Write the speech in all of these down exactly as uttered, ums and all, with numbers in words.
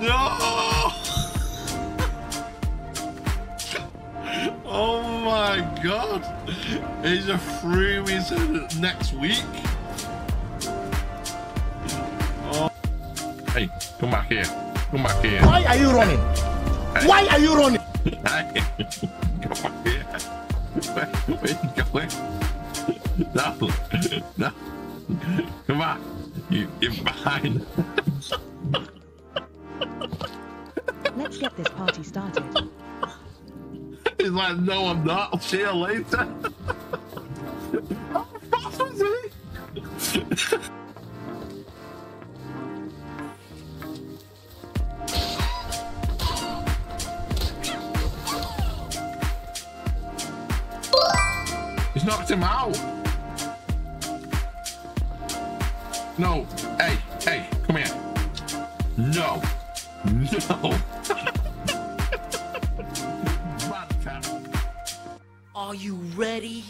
No! Oh my god! It's a free wizard next week? Oh. Hey, come back here. Come back here. Why are you running? Hey. Why are you running? Hey. Come back here. Where, where are you going? No. No. Come back. You, you're behind. Let's get this party started. He's like, no, I'm not. I'll see you later. How fast was he? He's knocked him out. No. Hey, hey, come here. No. No. Are you ready?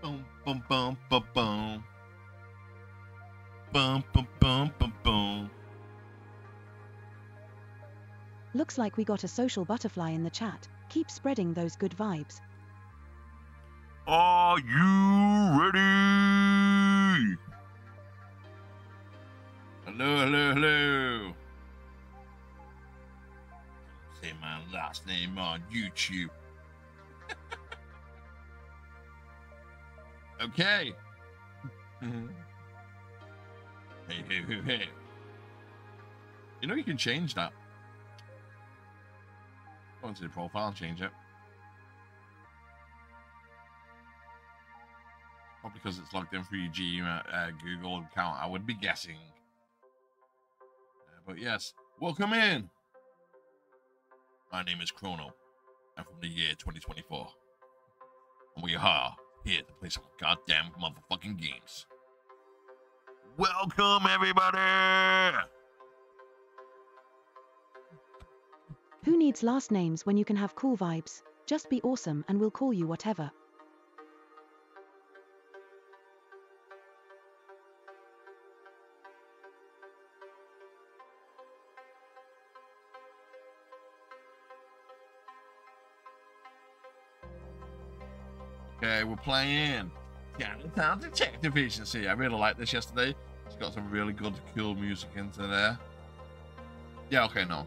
Boom, boom, boom, boom, boom. Bum, bum, bum, bum, bum. Looks like we got a social butterfly in the chat. Keep spreading those good vibes. Are you ready? Hello, hello, hello. Say my last name on YouTube. Okay. Hey, hey, hey, hey. You know you can change that. Go into the profile and change it. Probably because it's logged in through your Gmail, uh, Google account, I would be guessing. Uh, but yes, welcome in. My name is Chrono. I'm from the year twenty twenty-four. And we are here to play some goddamn motherfucking games. Welcome, everybody! Who needs last names when you can have cool vibes? Just be awesome and we'll call you whatever. Okay, we're playing Chinatown Detective Agency. I really liked this yesterday. It's got some really good, cool music into there. Yeah, okay, no.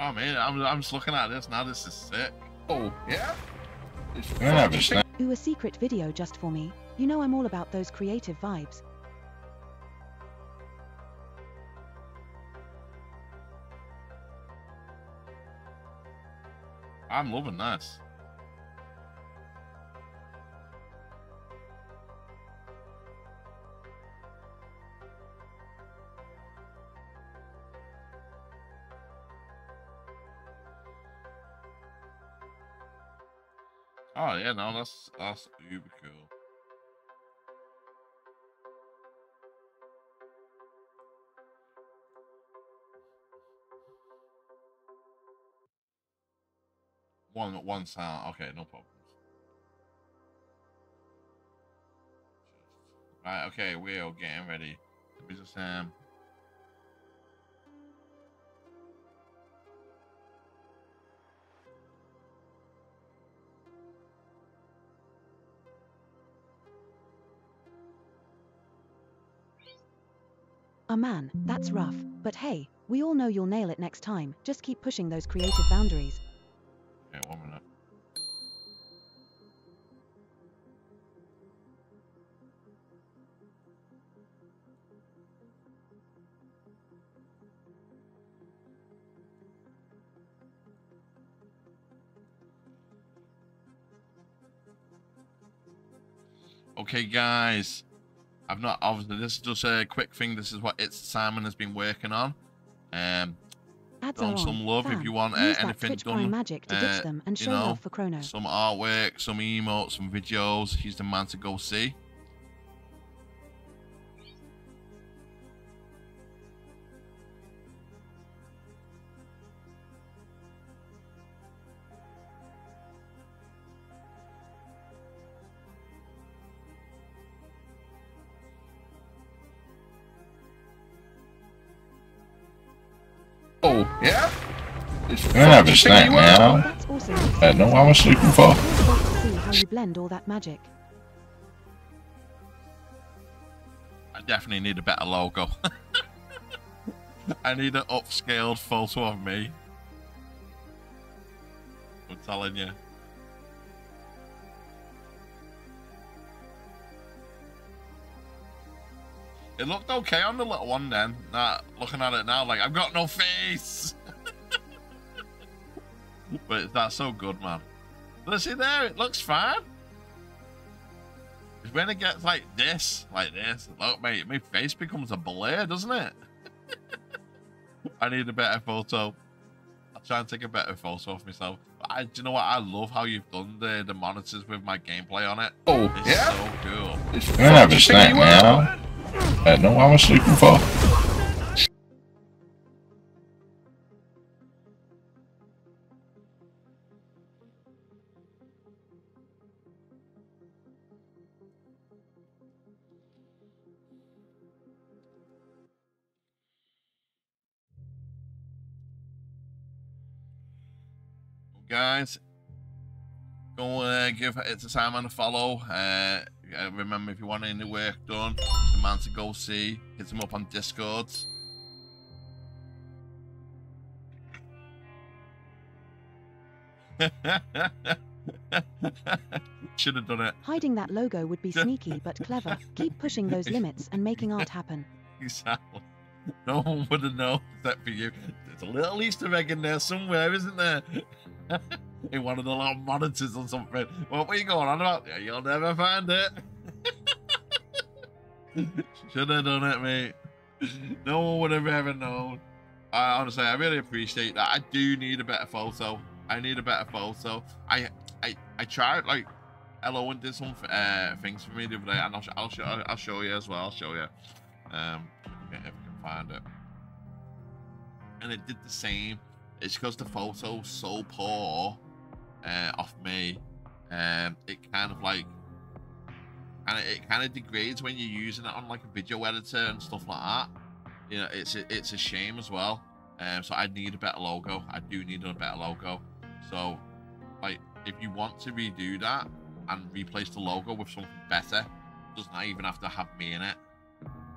Oh man, I'm, I'm just looking at this now. This is sick. Oh yeah. Do a secret video just for me. You know I'm all about those creative vibes. I'm loving this. Oh yeah, no, that's that's uber cool. One one sound, okay, no problems. Right, okay, we're all getting ready. Let me just um. Ah man, that's rough, but hey, we all know you'll nail it next time. Just keep pushing those creative boundaries. Okay, one minute. Okay, guys, I've not, obviously, this is just a quick thing. This is what it's Simon has been working on. Um, Throw some love Fan. If you want uh, anything done. Magic to ditch uh, them and show you know, for Chrono. Some artwork, some emotes, some videos. He's the man to go see. Yeah? I don't have a snack now. I don't know what I was sleeping for. I definitely need a better logo. I need an upscaled photo of me. I'm telling you. It looked okay on the little one then. Nah, looking at it now, like, I've got no face. But that's so good, man. But see there, it looks fine. It's when it gets like this, like this, look, mate, my face becomes a blur, doesn't it? I need a better photo. I'll try and take a better photo of myself. But I, do you know what? I love how you've done the, the monitors with my gameplay on it. Oh, it's yeah. so cool. It's I don't have a snack now. I don't know what I was sleeping for. Guys, go uh, give it to Simon a follow. Uh, remember, if you want any work done, it's the man to go see. Hit him up on Discord. Should have done it. Hiding that logo would be sneaky but clever. Keep pushing those limits and making art happen. Exactly. No one would have known except for you. There's a little Easter egg in there somewhere, isn't there? In one of the little monitors or something. What were you going on about? Yeah, you'll never find it. Should have done it, mate. No one would have ever known. I honestly, I really appreciate that. I do need a better photo. I need a better photo. I, I, I tried like, Elowen did some uh, things for me the other day, and I'll, I'll, show, I'll show you as well. I'll show you. Um, if we can find it. And it did the same. It's because the photo's so poor uh, off me, um, it kind of like, and it, it kind of degrades when you're using it on like a video editor and stuff like that. You know, it's a, it's a shame as well. Um, so I need a better logo. I do need a better logo. So, like, if you want to redo that and replace the logo with something better, it does not even have to have me in it.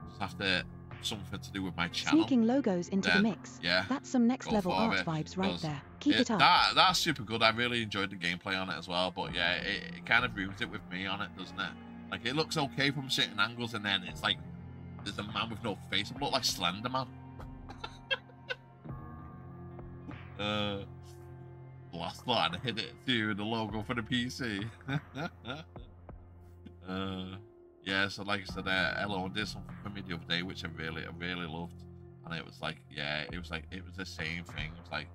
Just have to. Something to do with my channel. Sneaking logos into then, the mix. Yeah, that's some next level art it, vibes right there. Keep it, it up. That, that's super good. I really enjoyed the gameplay on it as well. But yeah, it, it kind of ruins it with me on it, doesn't it? Like it looks okay from certain angles, and then it's like there's a man with no face. I look like Slender Man. uh, last line, I hit it too. The logo for the P C. uh. Yeah, so like I said, uh, Elo did something for me the other day, which I really, I really loved, and it was like, yeah, it was like, it was the same thing. It was like,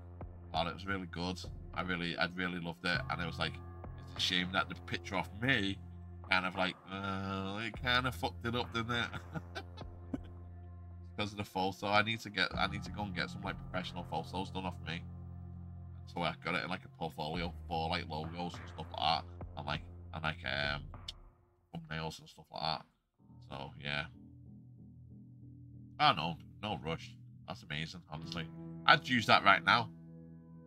oh, it was really good. I really, I really loved it, and it was like, it's a shame that the picture of me, kind of like, uh, it kind of fucked it up, didn't it? Because of the photo, I need to get, I need to go and get some like professional photos done of me. So I got it in like a portfolio for like logos and stuff like that, and like, and like, um. thumbnails and stuff like that. So yeah, I don't know, no rush. That's amazing, honestly. I'd use that right now.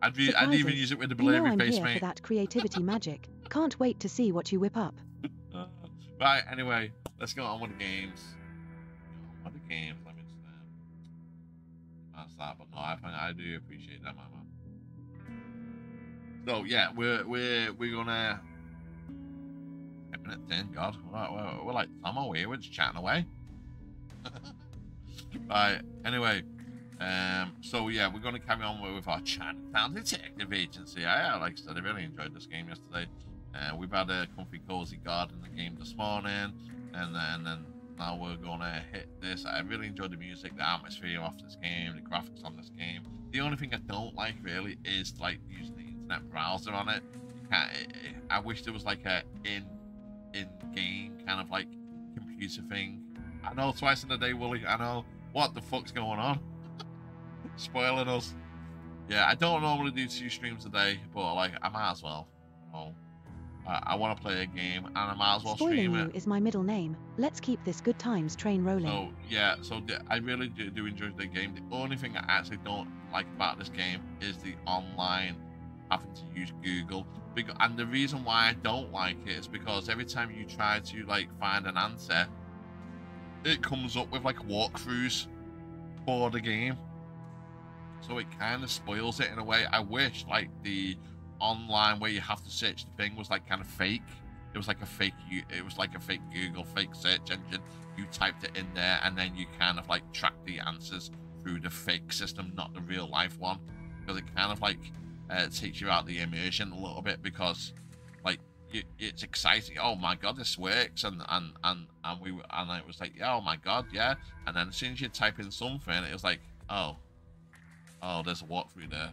I'd, be, I'd even use it with the blurry you know face, mate. For that creativity magic. Can't wait to see what you whip up. uh, right, anyway, let's go on with the games. On with the games, let me just um, that's that. But no, I I do appreciate that, my man. So yeah, we're we're we're gonna. ten minutes in, God, we're like, we're, we're like I'm away, we're just chatting away. Right, anyway, um, so yeah, we're going to carry on with our Chinatown Detective Agency. I, like I said, I really enjoyed this game yesterday. Uh, we've had a comfy cozy garden game this morning, and then and now we're gonna hit this. I really enjoyed the music, the atmosphere off this game, the graphics on this game. The only thing I don't like really is like using the internet browser on it. You can't, it, it I wish there was like a in in game kind of like computer thing. I know, twice in a day, Willie. I know. What the fuck's going on? Spoiling us. Yeah, I don't normally do two streams a day, but like I might as well. Oh, I, I want to play a game, and I might as well Spoiling stream it. Spoiling you is my middle name. Let's keep this good times train rolling. So yeah, so the, I really do, do enjoy the game. The only thing I actually don't like about this game is the online having to use Google. Because, and the reason why I don't like it is because every time you try to like find an answer, it comes up with like walkthroughs for the game. So it kind of spoils it in a way. I wish like the online where you have to search the thing was like kind of fake. It was like a fake, it was like a fake Google, fake search engine. You typed it in there and then you kind of like track the answers through the fake system, not the real life one. Because it kind of like uh, takes you out the immersion a little bit, because like it, it's exciting. Oh my god, this works, and and and and we were, and it was like, yeah, oh my god, yeah. And then as soon as you type in something, it was like, oh. Oh, there's a walkthrough there.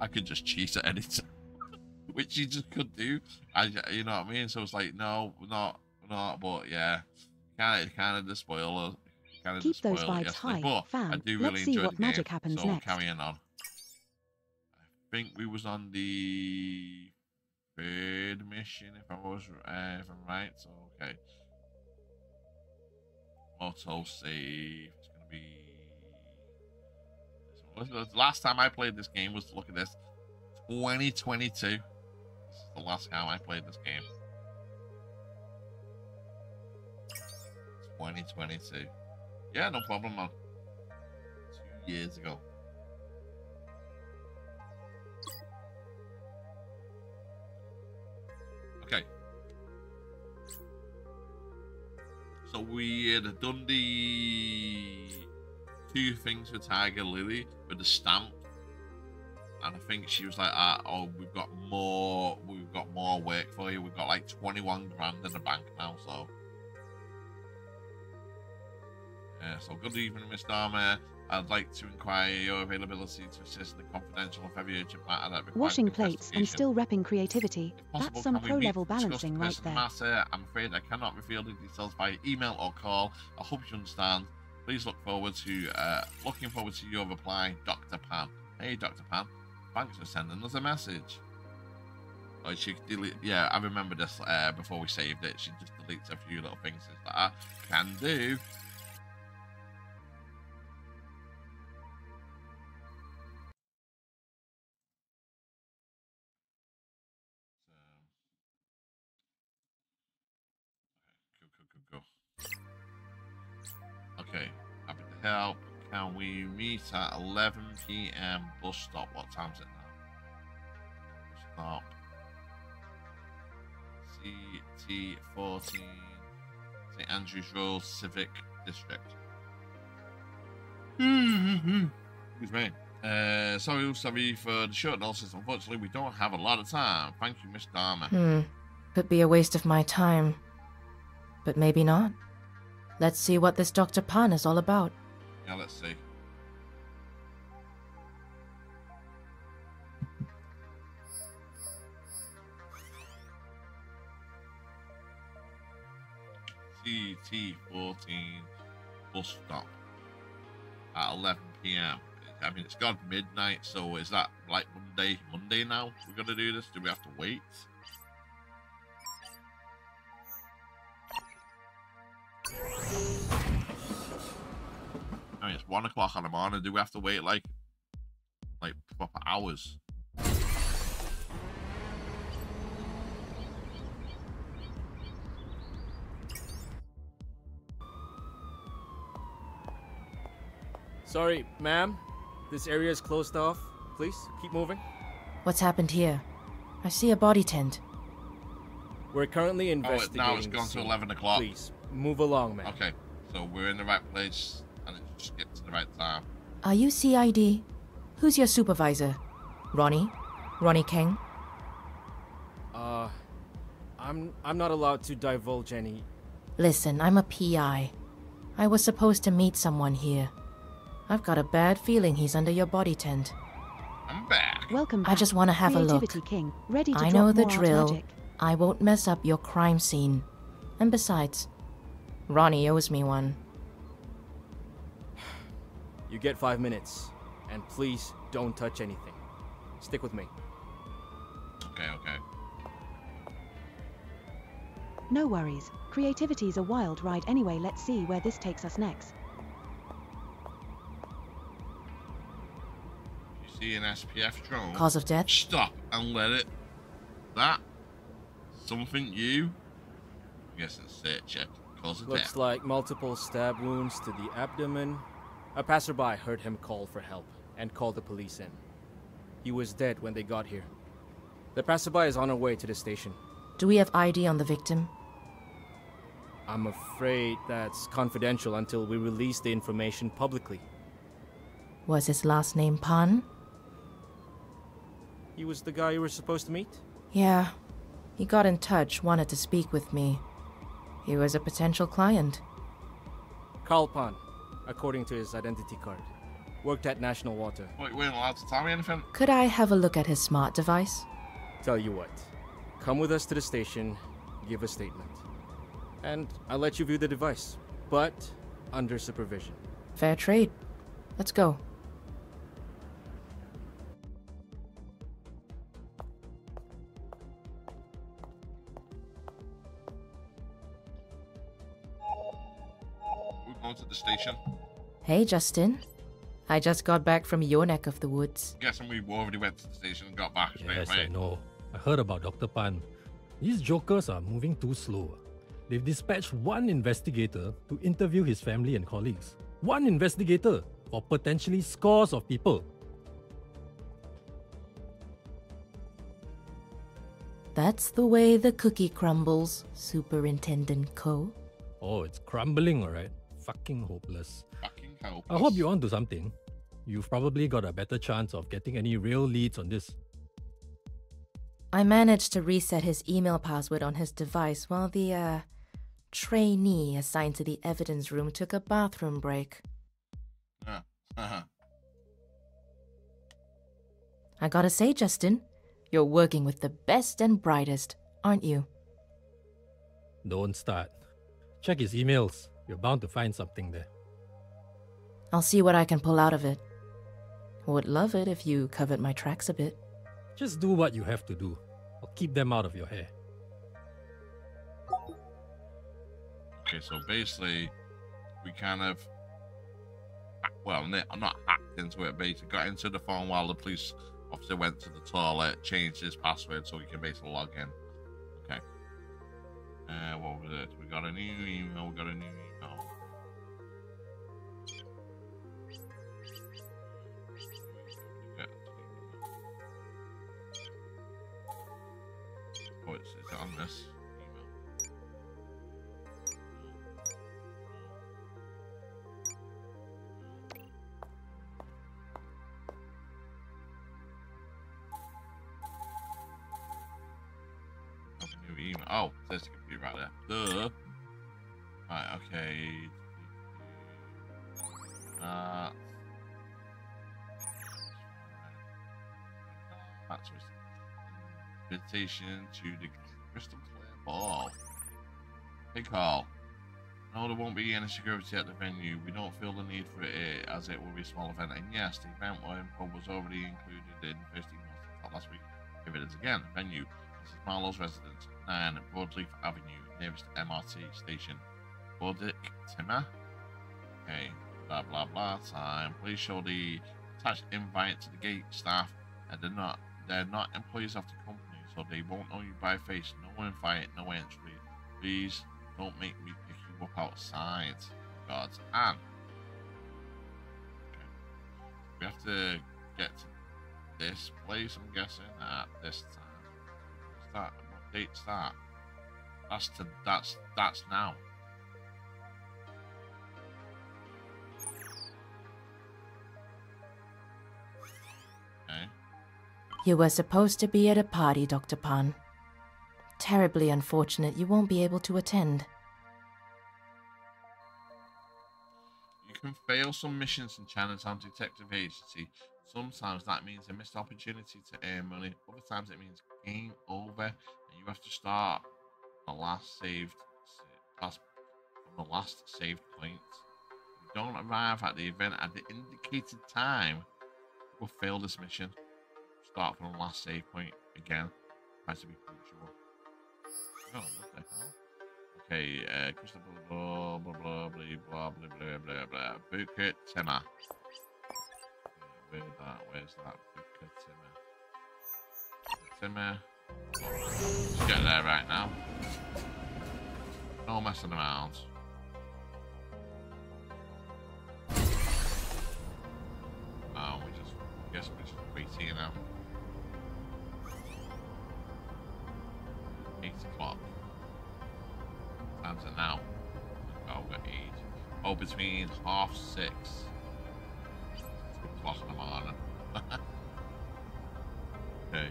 I could just cheat at any time, which you just could do. I, you know what I mean? So it's like, no, not, not, but yeah, kind of, kind of the spoiler. Kind of Keep those vibes high, but fam. I do really Let's enjoy see what the magic game, happens so next. Carrying on. I think we was on the third mission, if I was, uh, if I'm right. So okay, auto save. It's gonna be. The last time I played this game was, look at this, twenty twenty-two. This is the last time I played this game. twenty twenty-two. Yeah, no problem, man. Two years ago. Okay. So we had done the two things for Tiger Lily with the stamp, and I think she was like, ah, oh, we've got more, we've got more work for you. We've got like twenty-one grand in the bank now, so yeah. So good evening, Miss Dharma. I'd like to inquire your availability to assist in the confidential and very urgent matter that requires washing plates and still repping creativity. Possible, that's some pro level balancing right there. Matter? I'm afraid I cannot reveal the details by email or call. I hope you understand. Please look forward to uh, looking forward to your reply, Doctor Pan. Hey, Doctor Pan, thanks for sending us a message. Oh, she delete. Yeah, I remember this uh, before we saved it. She just deletes a few little things that I can do. Help, can we meet at eleven p m bus stop? What time's it now? Bus stop C T fourteen, Saint Andrews Road, Civic District. Excuse me. Uh, sorry, sorry for the short notice. Unfortunately, we don't have a lot of time. Thank you, Miss Dharma. Hmm. Could be a waste of my time, but maybe not. Let's see what this Doctor Pan is all about. Yeah, let's see. C T fourteen bus stop at eleven p m I mean, it's gone midnight, so is that like Monday? Monday now? We're gonna do this? Do we have to wait? I mean, it's one o'clock on the morning. Do we have to wait like, like proper hours? Sorry, ma'am. This area is closed off. Please keep moving. What's happened here? I see a body tent. We're currently investigating. Oh, now it's gone to eleven o'clock. Please move along, ma'am. Okay, so we're in the right place. Just get to the right time. Are you C I D? Who's your supervisor? Ronnie? Ronnie King? Uh, Uh, I'm, I'm not allowed to divulge any. Listen, I'm a P I. I was supposed to meet someone here. I've got a bad feeling he's under your body tent. I'm back. Welcome back. I just want to have Creativity a look. King, ready to I know the drill. I won't mess up your crime scene. And besides, Ronnie owes me one. You get five minutes. And please don't touch anything. Stick with me. Okay, okay. No worries. Creativity's a wild ride anyway. Let's see where this takes us next. You see an S P F drone. Cause of death. Stop and let it. That. Something you. I guess it's search it. Cause of Looks death. Looks like multiple stab wounds to the abdomen. A passerby heard him call for help and called the police in. He was dead when they got here. The passerby is on her way to the station. Do we have I D on the victim? I'm afraid that's confidential until we release the information publicly. Was his last name Pan? He was the guy you were supposed to meet? Yeah. He got in touch, wanted to speak with me. He was a potential client. Carl Pan, according to his identity card. Worked at National Water. Wait, we weren't allowed to tell me anything? Could I have a look at his smart device? Tell you what. Come with us to the station, give a statement. And I'll let you view the device, but under supervision. Fair trade. Let's go. We're going to the station. Hey, Justin. I just got back from your neck of the woods. Guessing we already went to the station and got back. Yes, right? I know. I heard about Doctor Pan. These jokers are moving too slow. They've dispatched one investigator to interview his family and colleagues. One investigator for potentially scores of people. That's the way the cookie crumbles, Superintendent Ko. Oh, it's crumbling, alright. Fucking hopeless. Fucking hopeless. I hope you're onto something. You've probably got a better chance of getting any real leads on this. I managed to reset his email password on his device while the, uh... trainee assigned to the evidence room took a bathroom break. Uh, uh-huh. I gotta say, Justin, you're working with the best and brightest, aren't you? Don't start. Check his emails. You're bound to find something there. I'll see what I can pull out of it. Would love it if you covered my tracks a bit. Just do what you have to do. I'll keep them out of your hair. Okay, so basically, we kind of... Well, I'm not hacked into it, basically. Got into the phone while the police officer went to the toilet, changed his password so we can basically log in. Okay. Uh, what was it? We got a new email, we got a new email. Oh, it's, it's on this email. Oh, new email. Oh, there's the computer right there. Duh. Right, okay. Uh, that's what's invitation to the Crystal Clear Ball. Hey Carl. No, there won't be any security at the venue. We don't feel the need for it as it will be a small event. And yes, the event info was already included in first email last week. Here it is again. Venue. This is Marlowe's residence, nine Broadleaf Avenue, nearest M R T station. Bordick Timmer. Okay. Blah blah blah. Time. Please show the attached invite to the gate staff, and they're not they're not employees of the company. So they won't know you by face. No invite, no entry. Please don't make me pick you up outside. God's hand. Okay. We have to get to this place, I'm guessing, at this time. Start. What date's that? That's to that's that's now. Okay. You were supposed to be at a party, Doctor Pan. terribly unfortunate you won't be able to attend. You can fail some missions in Chinatown Detective Agency. Sometimes that means a missed opportunity to earn money. Other times it means game over and you have to start the last saved last, from the last saved point. If you don't arrive at the event at the indicated time, you will fail this mission. Start from the last save point again. Try to be punctual. Oh, what the hell? Okay, uh, crystal blah blah blah blah blah blah blah blah blah blah. Bukit Tema. Where's that? Where's that? Bukit Tema. Tema. Let's get there right now. No messing around. Oh, we just I guess we just wait here now. eight o'clock. Time's it now. Oh, we've got eight. Oh, between half six. O'clock in the morning. Okay.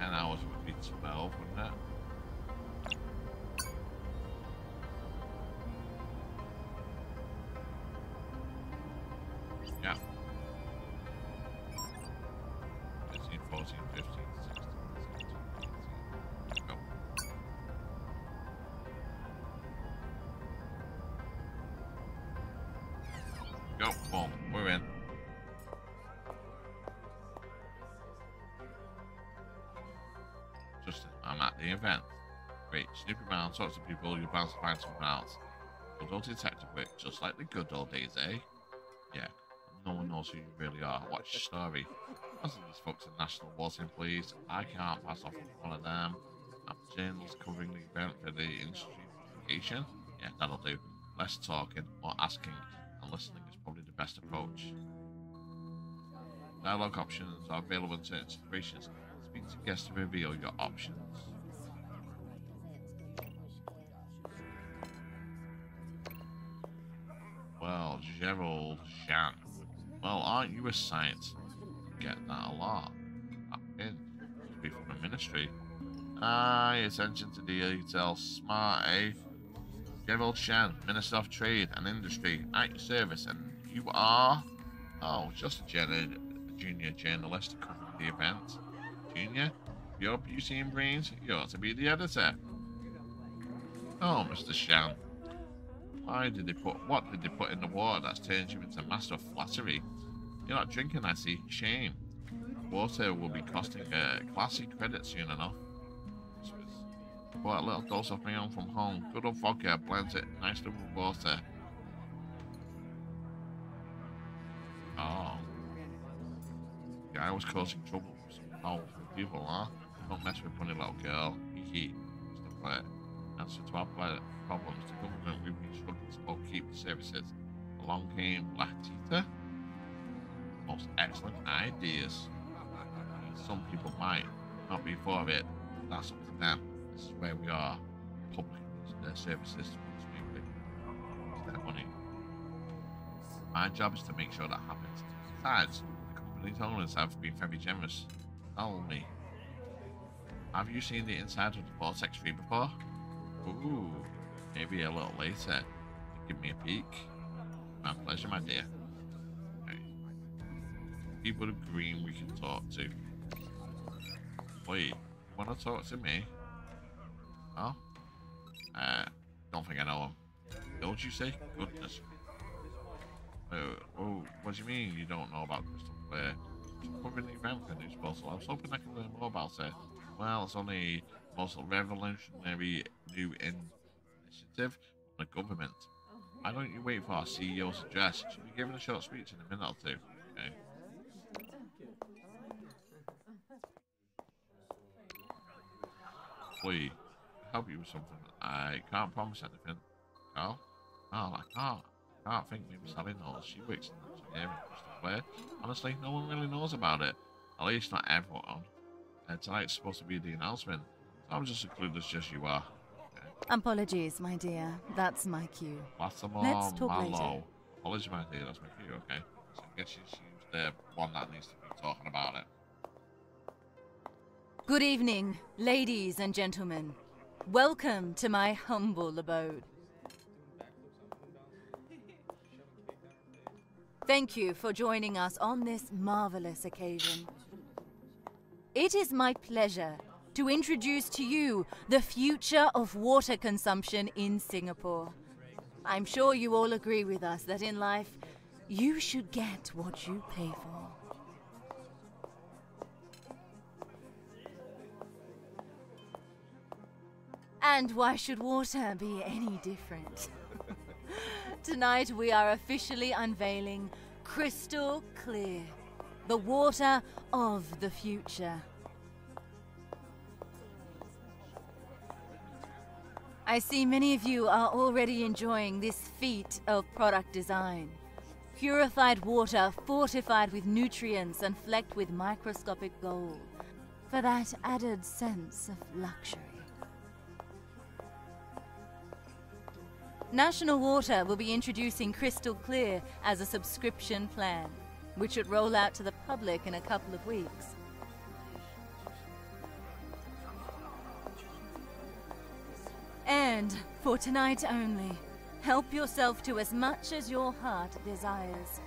Ten hours would be twelve, wouldn't it? Talk to people, you're bound to find someone else. Good old detective work, just like the good old days, eh? Yeah, no one knows who you really are. Watch your story. As of these folks are National Water employees, I can't pass off on one of them. I'm journalists covering the event for the industry publication. Yeah, that'll do. Less talking or asking and listening is probably the best approach. Dialogue options are available in certain situations. Speak to guests to reveal your options. Well, Gerald Shan. Well, aren't you a scientist? Get that a lot. That pin should be from the ministry. Aye, attention to detail, smart, eh? Gerald Shan, Minister of Trade and Industry, at your service, and you are? Oh, just a junior, junior journalist covering the event. Junior? Your beauty and brains? You ought to be the editor. Oh, Mister Shan. Why did they put, what did they put in the water that's turned you into a master of flattery? You're not drinking, I see. Shame. Water will be costing a classy credit soon enough. Bought a little dose of my own from home. Good old vodka, blends it nicely with water. Oh. Yeah, I was causing trouble for some powerful people, huh? Don't mess with funny little girl. Hee hee. Mister Blair. Answer to our planet. Problems. The government we've been struggling to upkeep the services. Along came Black Tita. Most excellent ideas. Some people might not be for it. That's up to them. This is where we are. Public their services once weekly. It's their money. My job is to make sure that happens. Besides, the company's owners have been very generous. Tell me, have you seen the inside of the Vortex Free before? Ooh. Maybe a little later. Give me a peek. My pleasure, my dear. Okay. People of green we can talk to. Wait, wanna talk to me? Oh? Uh, don't think I know him. Don't you say? Goodness. Uh, oh, what do you mean you don't know about Crystal Clear? I'm covering the event for a news bottle. I was hoping I could learn more about it. Well, it's only the most revolutionary new in... initiative from the government. Why don't you wait for our C E O's address? She'll be giving a short speech in a minute or two. Okay. Please, help you with something. I can't promise anything. Carl? Carl, I can't. I can't think maybe Sally knows. She works in engineering. Honestly, no one really knows about it. At least not everyone. Uh, tonight's supposed to be the announcement. So I'm just as clueless as you are. Apologies, my dear. That's my cue. Let's talk Marlowe. Later. Apology, my dear. That's my view. Okay. So I guess she's the one that needs to be talking about it. Good evening, ladies and gentlemen. Welcome to my humble abode. Thank you for joining us on this marvelous occasion. It is my pleasure to introduce to you the future of water consumption in Singapore. I'm sure you all agree with us that in life, you should get what you pay for. And why should water be any different? Tonight we are officially unveiling Crystal Clear, the water of the future. I see many of you are already enjoying this feat of product design. Purified water fortified with nutrients and flecked with microscopic gold for that added sense of luxury. National Water will be introducing Crystal Clear as a subscription plan, which should roll out to the public in a couple of weeks. And for tonight only, help yourself to as much as your heart desires,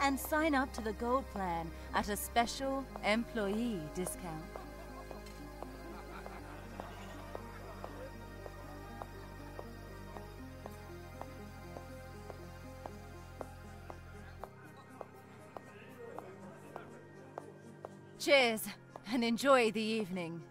and sign up to the Gold Plan at a special employee discount. Cheers, and enjoy the evening.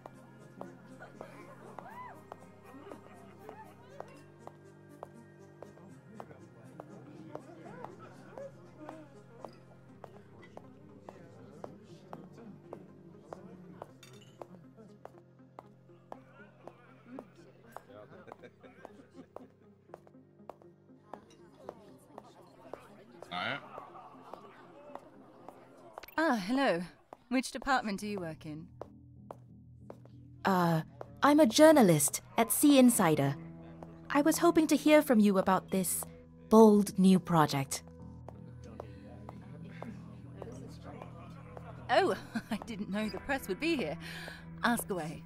Ah, hello. Which department do you work in? Uh, I'm a journalist at Sea Insider. I was hoping to hear from you about this bold new project. Oh, I didn't know the press would be here. Ask away.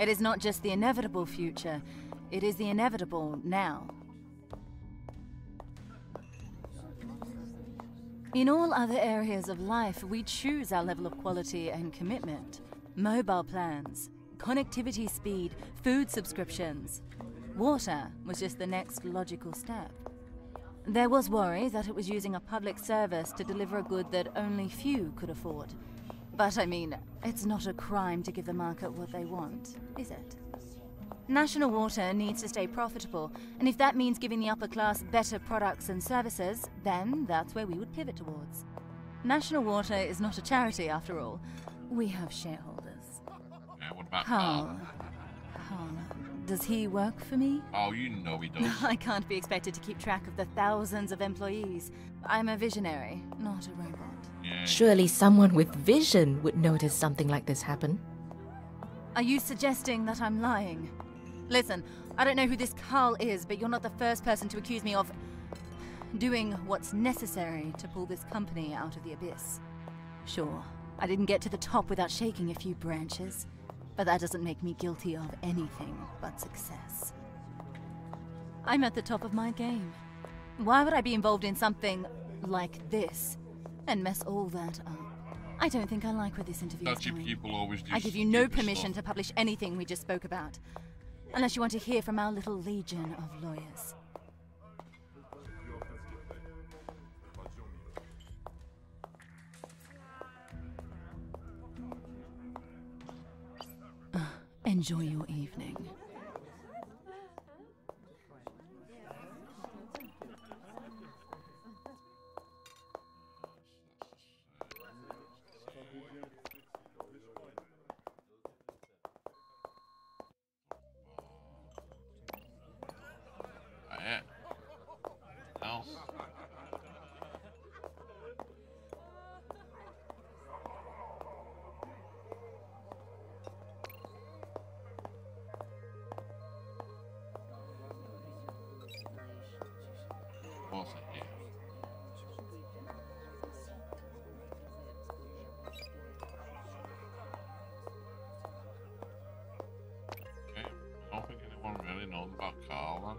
It is not just the inevitable future. It is the inevitable now. In all other areas of life, we choose our level of quality and commitment. Mobile plans, connectivity speed, food subscriptions. Water was just the next logical step. There was worry that it was using a public service to deliver a good that only few could afford. But I mean, it's not a crime to give the market what they want, is it? National Water needs to stay profitable, and if that means giving the upper class better products and services, then that's where we would pivot towards. National Water is not a charity, after all. We have shareholders. Yeah, what about Carl? Carl, does he work for me? Oh, you know he does. I can't be expected to keep track of the thousands of employees. I'm a visionary, not a robot. Yeah. Surely someone with vision would notice something like this happen. Are you suggesting that I'm lying? Listen, I don't know who this Carl is, but you're not the first person to accuse me of doing what's necessary to pull this company out of the abyss. Sure, I didn't get to the top without shaking a few branches, but that doesn't make me guilty of anything but success. I'm at the top of my game. Why would I be involved in something like this and mess all that up? I don't think I like where this interview is going. People always do. I give you no permission to publish anything we just spoke about. Unless you want to hear from our little legion of lawyers. Uh, enjoy your evening. någon bakhållan.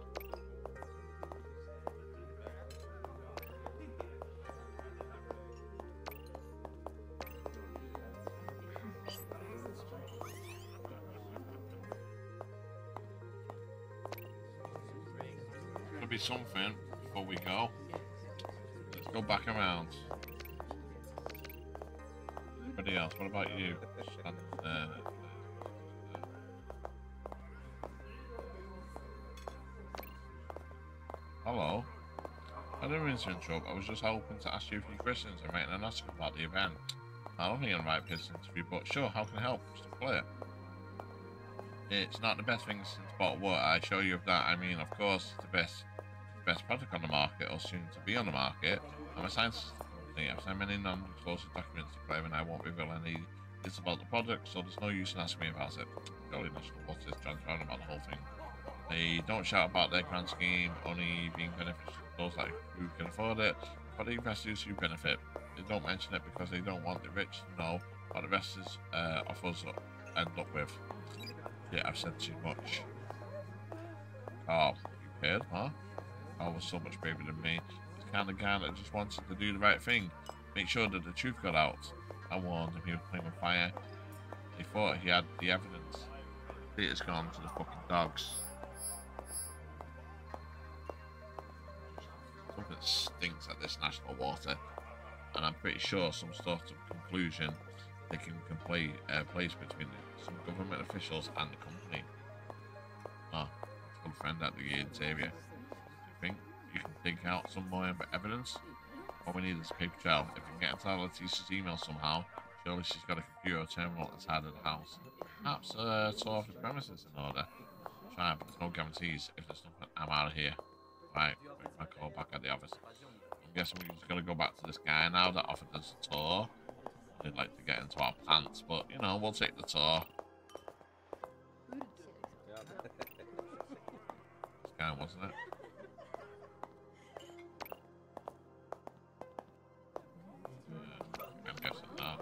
There'll be something before we go. Let's go back around. Anybody else? What about you? Stand there. Hello. I didn't mean to interrupt. I was just hoping to ask you a few questions and make an announcement about the event. I don't think I'm the right person to interview, but sure, how can I help, Mister Clear? It's not the best thing since bottled water, I assure you of that. I mean, of course, it's the best best product on the market, or soon to be on the market. I'm a scientist. I've signed many non-disclosure documents to Clear, and I won't reveal any details about the product, so there's no use in asking me about it. Surely National Water is transparent about the whole thing. They don't shout about their grand scheme, only being beneficial to those like who can afford it, but the investors who benefit. They don't mention it because they don't want the rich to know what the rest is, uh, of us end up with. Yeah, I've said too much. Carl, you cared, huh? Carl was so much braver than me. He's the kind of guy that just wanted to do the right thing, make sure that the truth got out. I warned him he was playing with fire. He thought he had the evidence. Peter's gone to the fucking dogs. Something stinks at this National Water, and I'm pretty sure some sort of conclusion they can play uh, place between some government officials and the company. Ah, oh, some friend out the interior. Do you think you can dig out some more evidence? What we need is a paper trail. If you can get inside Letitia's email somehow, surely she's got a computer terminal inside of the house. Perhaps uh, tore off the premises in order. Try, but there's no guarantees. If there's nothing, I'm out of here. Right, make my call back at the office. I'm guessing we're just going to go back to this guy now that offered us a tour. They'd like to get into our pants, but you know, we'll take the tour. This guy, wasn't it? Yeah, I'm guessing that.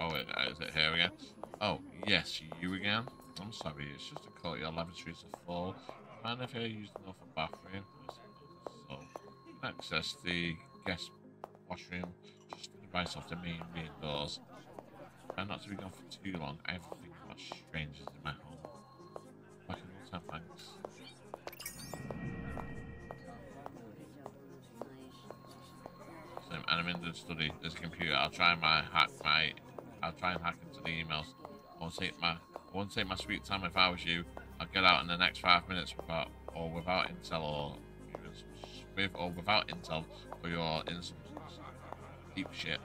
Oh, is it here again? Oh, yes, you again. I'm sorry, it's just a call. Your lavatories are full. Mind if I use the northern bathroom? So, access the guest washroom just right off the main main doors. Try not to be gone for too long. I have to think about strangers in my home. I can always have thanks. So I'm in the study. There's a computer. I'll try my hack my. I'll try and hack into the emails. I'll take my. I won't take my sweet time if I was you. I'll get out in the next five minutes without or without intel or with or without intel or you're in some deep shit.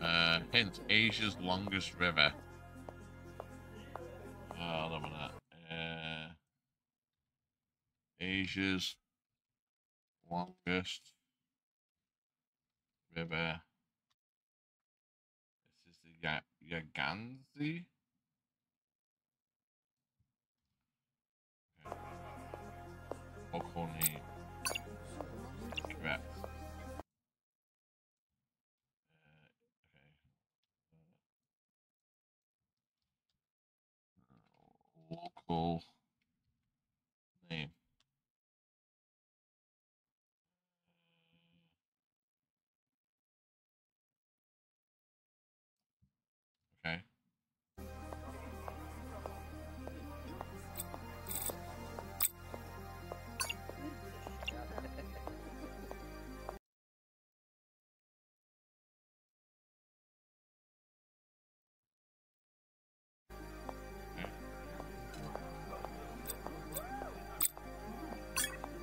Uh, hint, Asia's longest river. Oh, I don't want that. Asia's longest river. This is the y Yangtze. Okay. Local name. Correct. Uh, okay. Local name.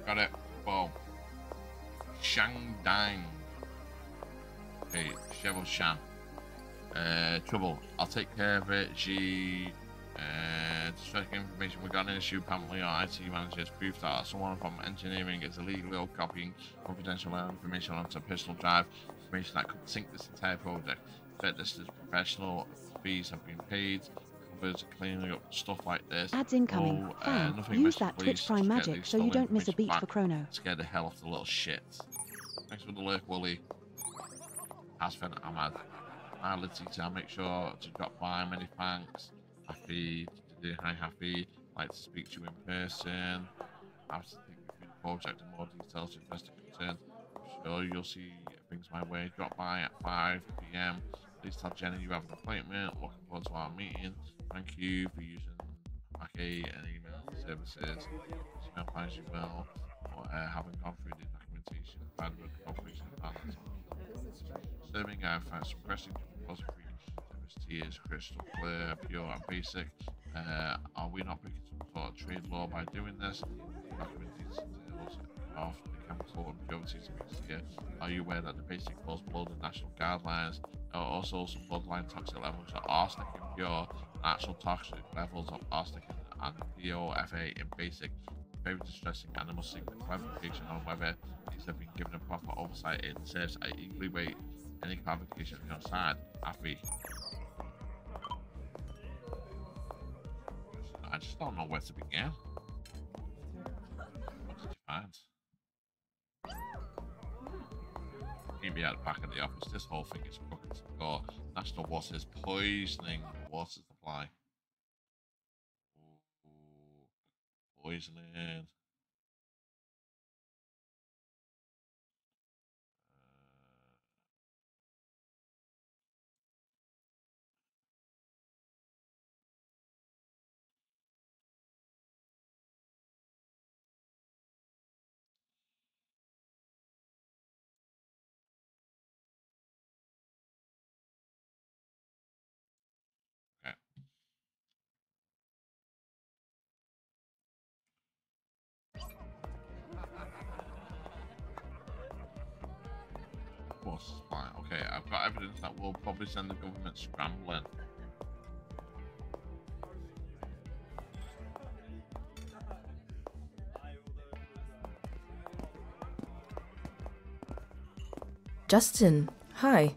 Got it. Boom. Shangdang. Hey, Gerald Shan. Uh, trouble. I'll take care of it. She. Uh, distracting information regarding an issue. Apparently, our I T manager has proved that someone from engineering is illegally copying confidential information onto a personal drive. Information that could sink this entire project. That this is professional fees have been paid. cupboards, cleaning up stuff like this. Ads incoming. Oh, uh, nothing Use that Twitch Prime magic so you don't miss a beat for Chrono. Scared the hell off the little shit. Thanks for the lurk, Wooly. Asfen Ahmad. My Letitia, make sure to drop by. Many thanks. Happy. Hi, Happy. Like to speak to you in person. I have to think we've been projecting more details to investor concerns. I'm sure you'll see things my way. Drop by at five p m Please tell Jenny you have an appointment. Looking forward to our meeting. Thank you for using Mackie and email services. Smell as you will. Or, uh, having gone through the documentation, bad with the corporation plans. Serving our fast progressing deposit service tiers, crystal clear, pure and basic. Uh, are we not picking some sort of trade law by doing this? Documentation details of the chemical impurities mixed here. Are you aware that the basic falls below the national guidelines? There are also some bloodline toxic levels of arsenic and pure, and actual toxic levels of arsenic and P O F A in basic. Very distressing, and there must seek clarification on whether these have been given a proper oversight in service. I eagerly wait any clarification on your side. Afi. I just don't know where to begin. What did you find? Keep me out back at the office. This whole thing is crooked to the core. National Water is poisoning the water supply. Ooh, poisoning. Okay, I've got evidence that will probably send the government scrambling. Justin, hi.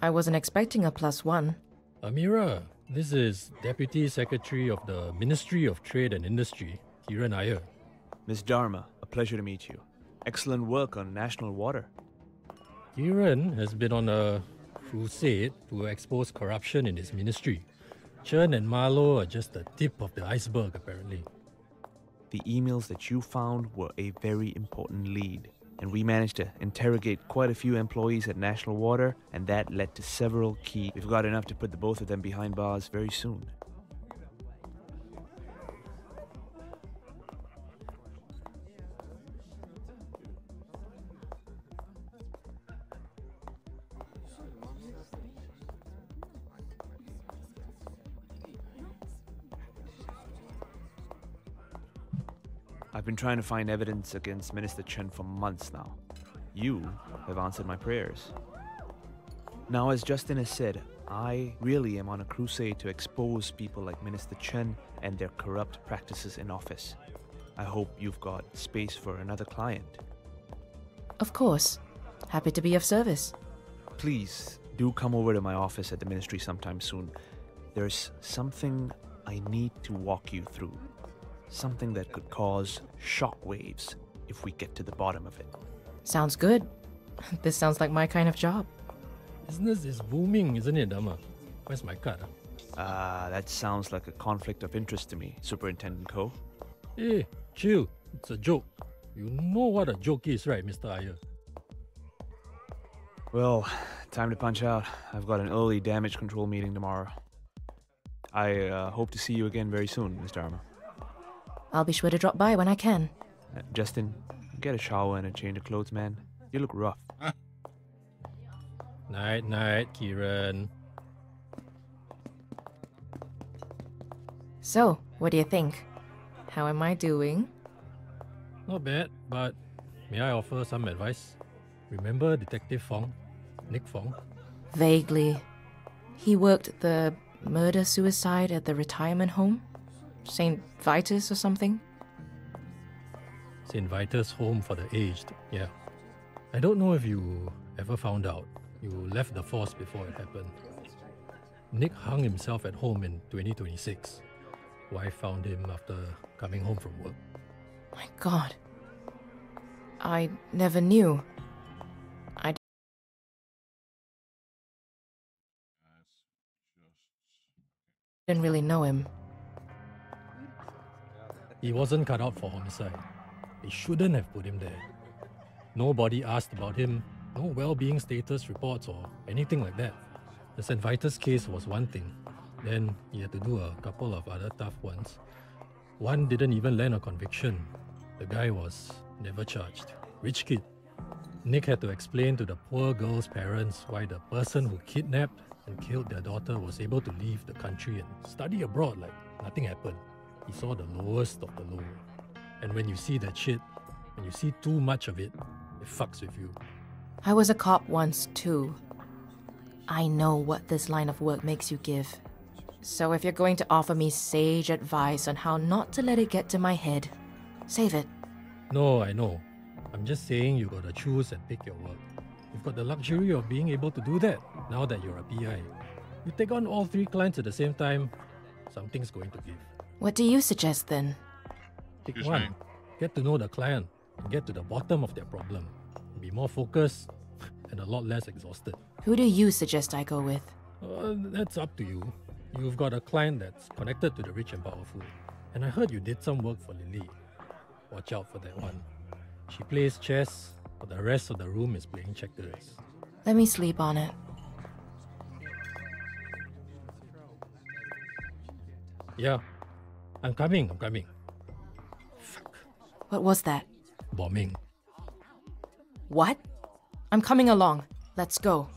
I wasn't expecting a plus one. Amira, this is Deputy Secretary of the Ministry of Trade and Industry, Kiran Iyer. Miss Dharma, a pleasure to meet you. Excellent work on National Water. Kiran has been on a crusade to expose corruption in his ministry. Chen and Marlowe are just the tip of the iceberg, apparently. The emails that you found were a very important lead, and we managed to interrogate quite a few employees at National Water, and that led to several key... We've got enough to put the both of them behind bars very soon. I've been trying to find evidence against Minister Chen for months now. You have answered my prayers. Now, as Justin has said, I really am on a crusade to expose people like Minister Chen and their corrupt practices in office. I hope you've got space for another client. Of course. Happy to be of service. Please do come over to my office at the ministry sometime soon. There's something I need to walk you through. Something that could cause shockwaves if we get to the bottom of it. Sounds good. This sounds like my kind of job. Business is booming, isn't it, Dharma? Where's my card? Ah, uh, that sounds like a conflict of interest to me, Superintendent Ko. Hey, chill. It's a joke. You know what a joke is, right, Mister Iyer? Well, time to punch out. I've got an early damage control meeting tomorrow. I uh, hope to see you again very soon, Mister Dharma. I'll be sure to drop by when I can. Uh, Justin, get a shower and a change of clothes, man. You look rough. Night, night, Kiran. So, what do you think? How am I doing? Not bad, but may I offer some advice? Remember Detective Fong? Nick Fong? Vaguely. He worked the murder-suicide at the retirement home? Saint Vitus or something? Saint Vitus Home for the Aged, yeah. I don't know if you ever found out. You left the force before it happened. Nick hung himself at home in twenty twenty-six. Wife found him after coming home from work. My God. I never knew. I d didn't really know him. He wasn't cut out for homicide. They shouldn't have put him there. Nobody asked about him, no well-being status reports or anything like that. The Saint Vitus case was one thing. Then he had to do a couple of other tough ones. One didn't even land a conviction. The guy was never charged. Rich kid. Nick had to explain to the poor girl's parents why the person who kidnapped and killed their daughter was able to leave the country and study abroad like nothing happened. He saw the lowest of the low. And when you see that shit, when you see too much of it, it fucks with you. I was a cop once too. I know what this line of work makes you give. So if you're going to offer me sage advice on how not to let it get to my head, save it. No, I know. I'm just saying you gotta choose and pick your work. You've got the luxury of being able to do that now that you're a P I. You take on all three clients at the same time, something's going to give. What do you suggest then? Pick Excuse one. Me. Get to know the client and get to the bottom of their problem. Be more focused and a lot less exhausted. Who do you suggest I go with? Uh, that's up to you. You've got a client that's connected to the rich and powerful. And I heard you did some work for Lily. Watch out for that one. She plays chess, but the rest of the room is playing checkers. Let me sleep on it. Yeah. I'm coming, I'm coming. Fuck. What was that? Bombing. What? I'm coming along. Let's go.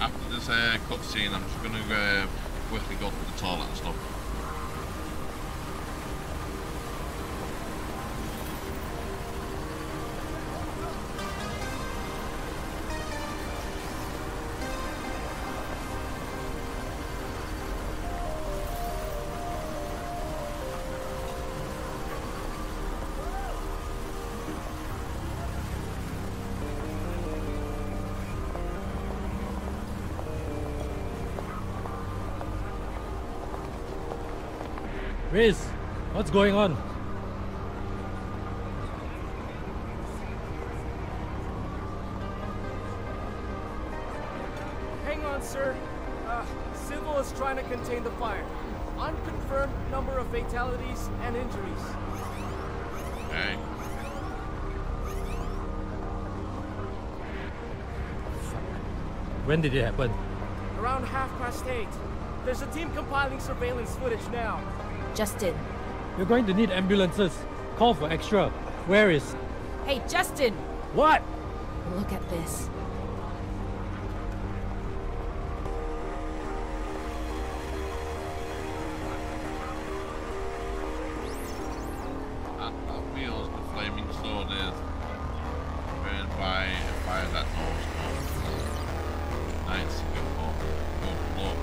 After this uh, cutscene, I'm just gonna uh, quickly go to the toilet and stop. Riz, what's going on? Hang on, sir. Uh, Civil is trying to contain the fire. Unconfirmed number of fatalities and injuries. Hey. When did it happen? Around half past eight. There's a team compiling surveillance footage now. Justin. You're going to need ambulances. Call for extra. Where is... Hey, Justin! What? Look at this. At the wheels, the flaming sword is burned by a fire that knows no night Singapore. Good Lord.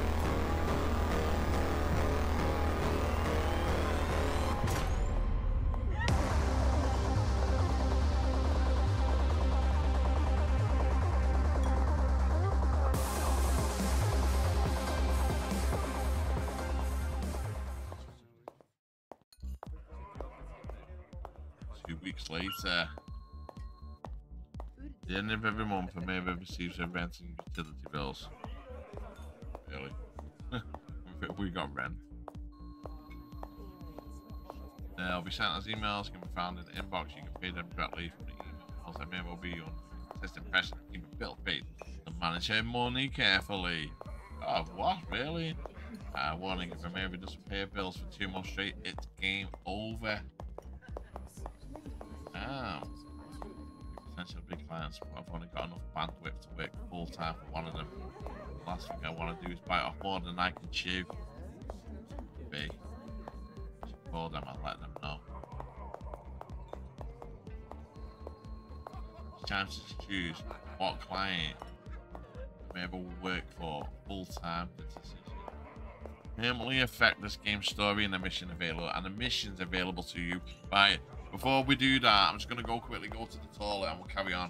Later, the end of every month, I may have received rent and utility bills. Really? We got rent. They'll be sent as emails, can be found in the inbox. You can pay them directly from the emails. I may well be on test impression, keep a bill paid, and manage your money carefully. Oh, what? Really? Uh, warning, if a member doesn't pay bills for two months straight, it's game over. Damn. Potential big clients, but I've only got enough bandwidth to work full time for one of them. The last thing I want to do is bite off more than I can chew. B. Call them and let them know. It's time to choose what client I may ever work for full time. The decision permanently affect this game's story and the mission available, and the missions available to you by Before we do that, I'm just going to go quickly go to the toilet and we'll carry on.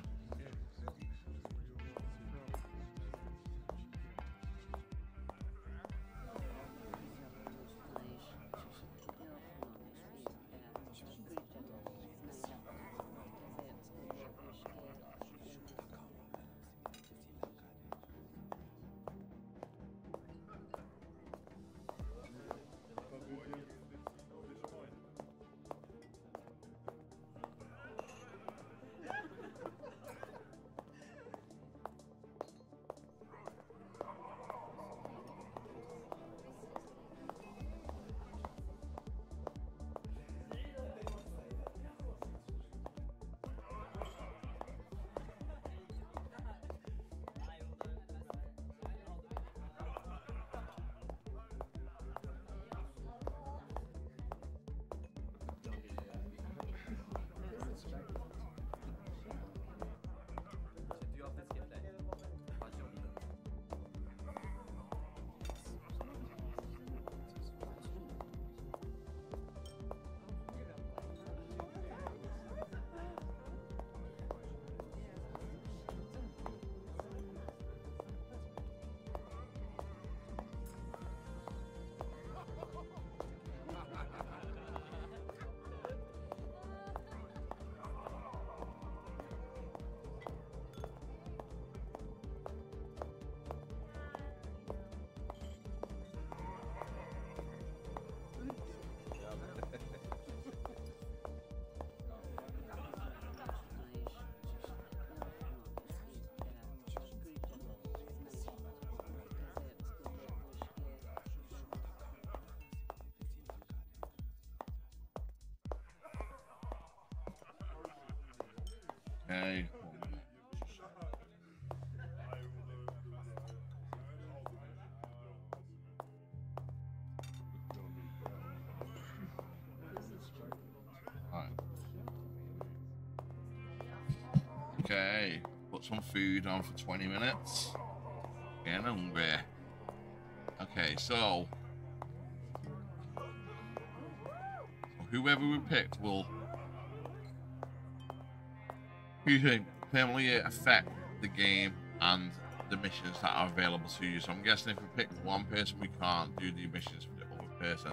Okay. All right. Okay. Put some food on for twenty minutes. Getting hungry. Okay, so whoever we picked will permanently affect the game and the missions that are available to you. So I'm guessing if we pick one person, we can't do the missions for the other person.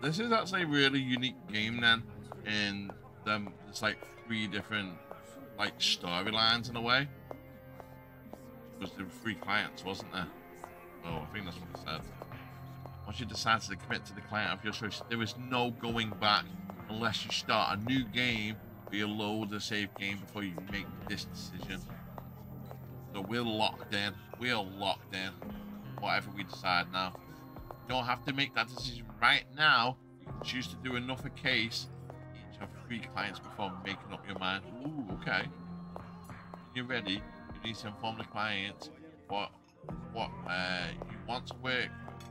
This is actually a really unique game then, in them it's like three different like storylines in a way. Because there were three clients, wasn't there? Oh, I think that's what it said. Once you decide to commit to the client of your choice, there is no going back unless you start a new game. We'll load the save game before you make this decision. So we're locked in. We're locked in. Whatever we decide now. You don't have to make that decision right now. You can choose to do another case. Each have three clients before making up your mind. Ooh, okay. When you're ready, you need to inform the client what what uh, you want to work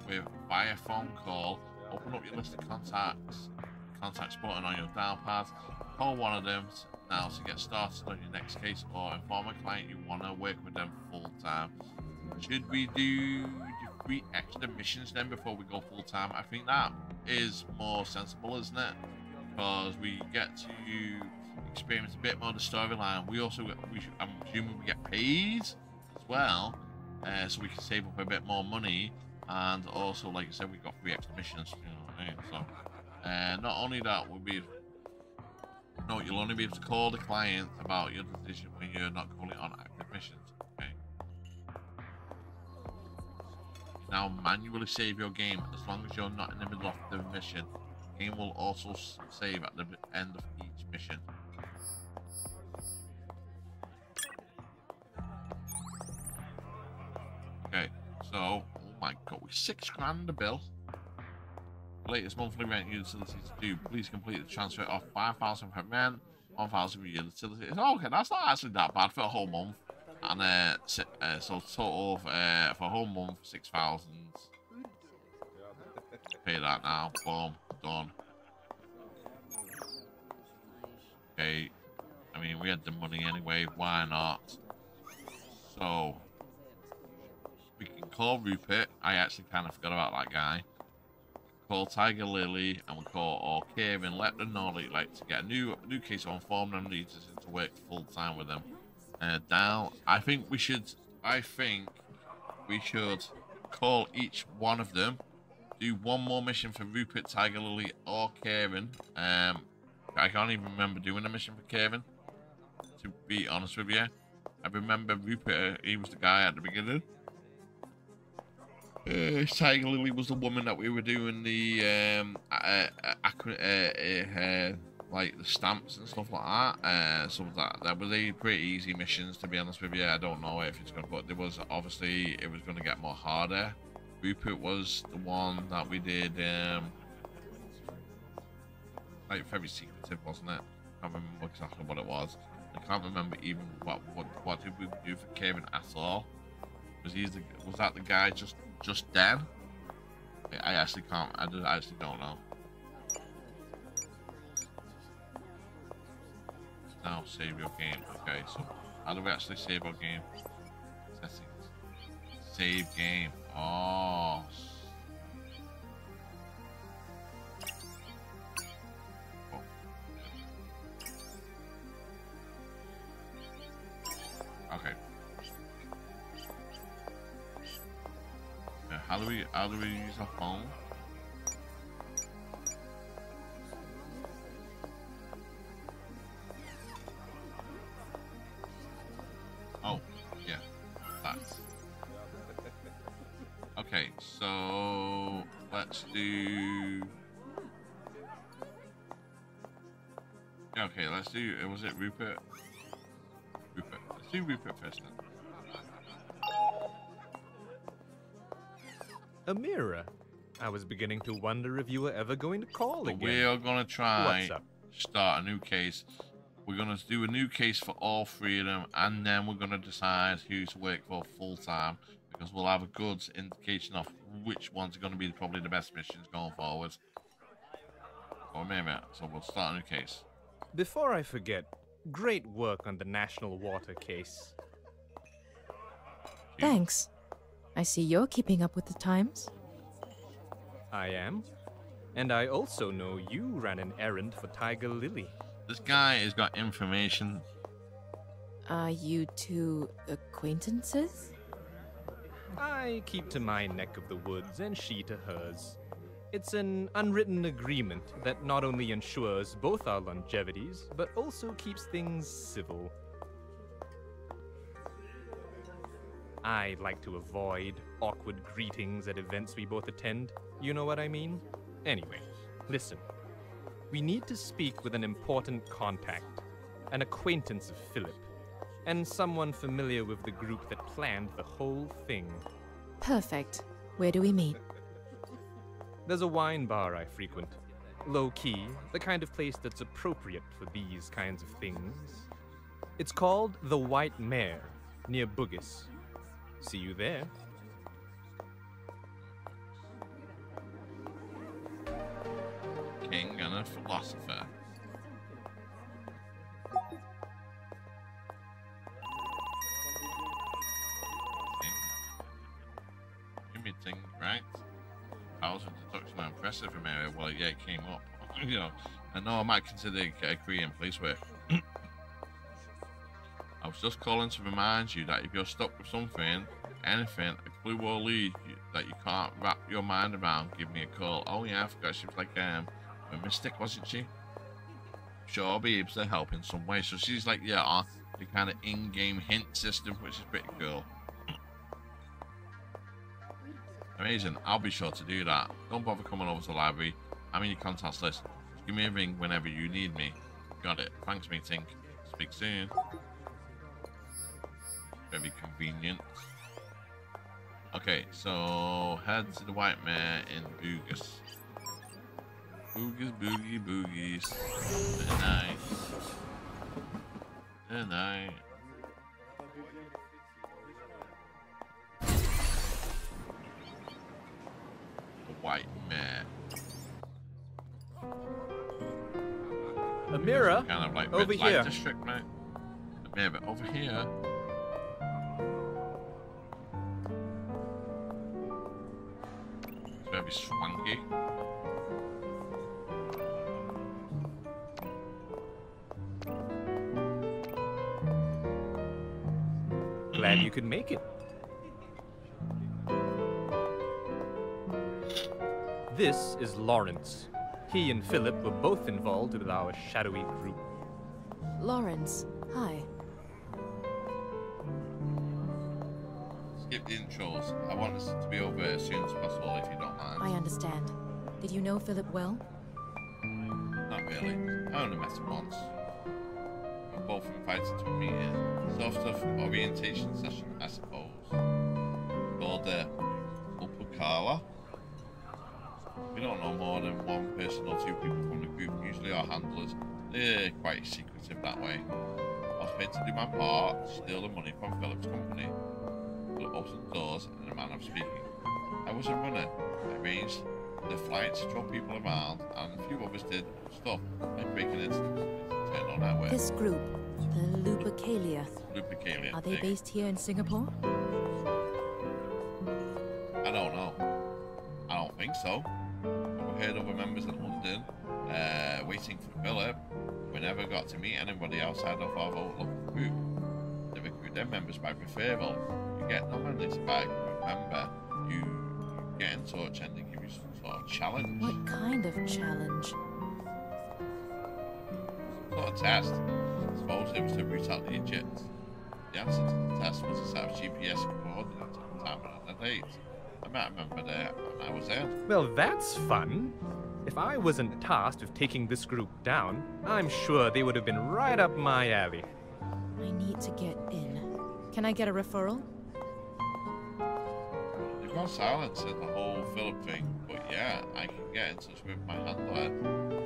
with via phone call. Open up your list of contacts. Contacts button on your dial pad. Call one of them now to get started on your next case, or inform a client you want to work with them full time. Should we do three extra missions then before we go full time? I think that is more sensible, isn't it? Because we get to experience a bit more of the storyline. We also, get, we should, I'm assuming we get paid as well, uh, so we can save up a bit more money. And also, like I said, we got three extra missions. You know what I mean? So, uh, not only that, we'll be No, you'll only be able to call the client about your decision when you're not currently on active missions. Okay. Now manually save your game as long as you're not in the middle of the mission. The game will also save at the end of each mission. Okay, so oh my god, we're six grand a bill. Latest monthly rent utilities due. Please complete the transfer of five thousand for rent, one thousand for utilities. Oh, okay, that's not actually that bad for a whole month. And uh, so, uh, so total of, uh, for a whole month, six thousand. Pay that now. Boom. Done. Okay. I mean, we had the money anyway. Why not? So, we can call Rupert. I actually kind of forgot about that guy. call Tiger Lily, and we'll call all care and let them know they'd like to get a new new case on form and leads us into work full time with them. Uh, now I think we should I think we should call each one of them, do one more mission for Rupert, Tiger Lily, or Karen. Um, I can't even remember doing a mission for Karen, to be honest with you. I remember Rupert, he was the guy at the beginning. Uh, Tiger Lily was the woman that we were doing the um, uh, uh, uh, uh, uh, like the stamps and stuff like that. Uh, so that that was a pretty easy missions, to be honest with you. I don't know if it's gonna, but there was obviously it was gonna get more harder. Rupert was the one that we did um, like very secretive, wasn't it? I can't remember exactly what it was. I can't remember even what what what did we do for Kevin at all. Was he the, was that the guy just? Just then? I actually can't. I, just, I actually don't know. Now save your game. Okay, so how do we actually save our game? Settings. Save game. Oh. oh. Okay. How do we how do we use our phone? Oh, yeah, that's okay. So let's do. Okay, let's do. Was it Rupert? Rupert. Let's do Rupert first then. A mirror. I was beginning to wonder if you were ever going to call but again. We are going to try start a new case. We're going to do a new case for all three of them, and then we're going to decide who to work for full time, because we'll have a good indication of which ones are going to be probably the best missions going forward. Or maybe so. We'll start a new case. Before I forget, great work on the National Water case. Thanks. I see you're keeping up with the times. I am. And I also know you ran an errand for Tiger Lily. This guy has got information. Are you two acquaintances? I keep to my neck of the woods and she to hers. It's an unwritten agreement that not only ensures both our longevities, but also keeps things civil. I like to avoid awkward greetings at events we both attend. You know what I mean? Anyway, listen. We need to speak with an important contact, an acquaintance of Philip, and someone familiar with the group that planned the whole thing. Perfect. Where do we meet? There's a wine bar I frequent. Low-key, the kind of place that's appropriate for these kinds of things. It's called The White Mare, near Bugis. See you there. King and a philosopher. Give me thing, right? Powers of deduction are impressive in area. Well, yeah, it came up. You know, I know I might consider a career in police work. I was just calling to remind you that if you're stuck with something, anything, a clue or lead you, that you can't wrap your mind around, give me a call. Oh yeah, I forgot she was like um, a mystic, wasn't she? Sure, I'll be able to help in some way. So she's like, yeah, the kind of in-game hint system, which is pretty cool. Amazing. I'll be sure to do that. Don't bother coming over to the library. I'm in your contacts list. Just give me a ring whenever you need me. Got it. Thanks, meeting. Speak soon. Very convenient. Okay, so head to the White Mare in Bugis. Bugis, boogie, boogies. Good night. Good night. The White Mare. A mirror kind of like over red here. District, mate. A mirror over here. Swanky. could make it. This is Lawrence. He and Philip were both involved with our shadowy group. Lawrence, hi. Skip the intros. I want us to be over as soon as possible, if you don't mind. I understand. Did you know Philip well? Not really. I only met him once. We were both invited to a meeting. Sort of orientation session, I suppose. Called the Lupercalia. We don't know more than one person or two people from the group, usually our handlers. They're quite secretive that way. I was paid to do my part, steal the money from Philip's company. Philip opened the doors and the man I'm speaking. I was a runner. I arranged the flights to draw people around, and a few others did stuff like breaking into the turn on our way. This group, the Lupercalia. Lupercalia. Are they thing. based here in Singapore? I don't know. I don't think so. I've heard other members in London uh, waiting for Philip. We never got to meet anybody outside of our own local group. They recruit their members by referral. You get nominated by a group member. You, you get in touch and they give you some sort of challenge. What kind of challenge? Some sort of test. I suppose it was to root out the Egypt. The answer to the test was to set up G P S coordinates at the time and the date. I might remember that when I was there. Well, that's fun. If I wasn't tasked with taking this group down, I'm sure they would have been right up my alley. I need to get in. Can I get a referral? You've got silence in the whole Philip thing, but yeah, I can get in touch with my handler,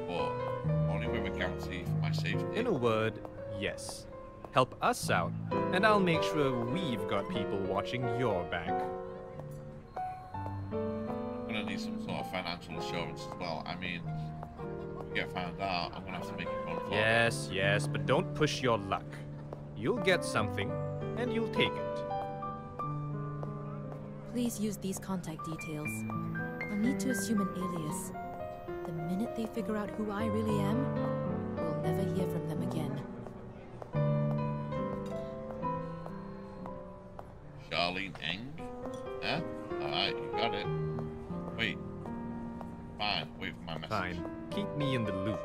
but only with a guarantee for my safety. In a word, yes. Help us out, and I'll make sure we've got people watching your back. Some sort of financial assurance as well. I mean, if we get found out, I'm gonna have to make it fun for Yes, me. yes, but don't push your luck. You'll get something, and you'll take it. Please use these contact details. I'll need to assume an alias. The minute they figure out who I really am, we'll never hear from them again. Charlene Ng? Eh? Alright, you got it. Wait. Fine. Wait for my message. Fine. Keep me in the loop.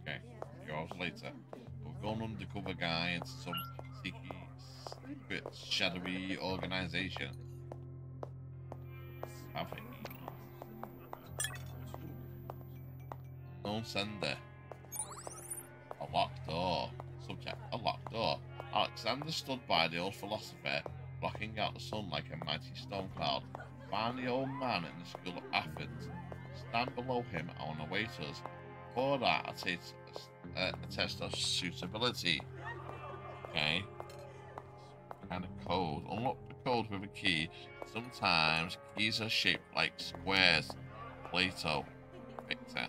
Okay. Few hours later, we've gone undercover guy into some secret, secret, shadowy organization. Perfect. No sender. A locked door. Subject: a locked door. Alexander stood by the old philosopher, blocking out the sun like a mighty storm cloud. Find the old man in the School of Athens. Stand below him on a waiters. For that, a, a, a test of suitability. Okay. And a code. Unlock the code with a key. Sometimes keys are shaped like squares. Plato. Victor.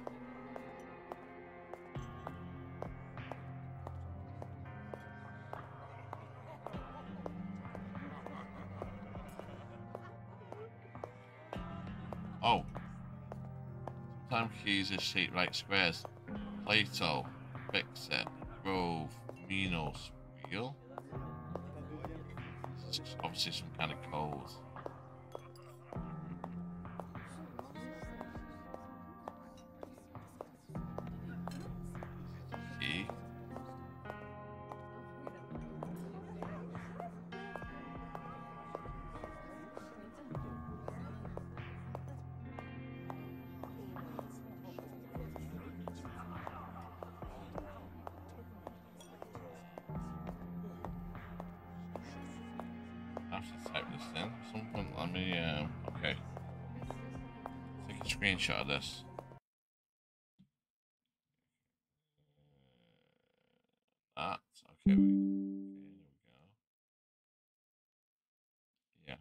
Oh, time keys are shaped like squares. Plato, Victor, Grove, Minos, Wheel. This is obviously some kind of code. Key. Screenshot of this. That okay. We, okay, there we go. Yeah.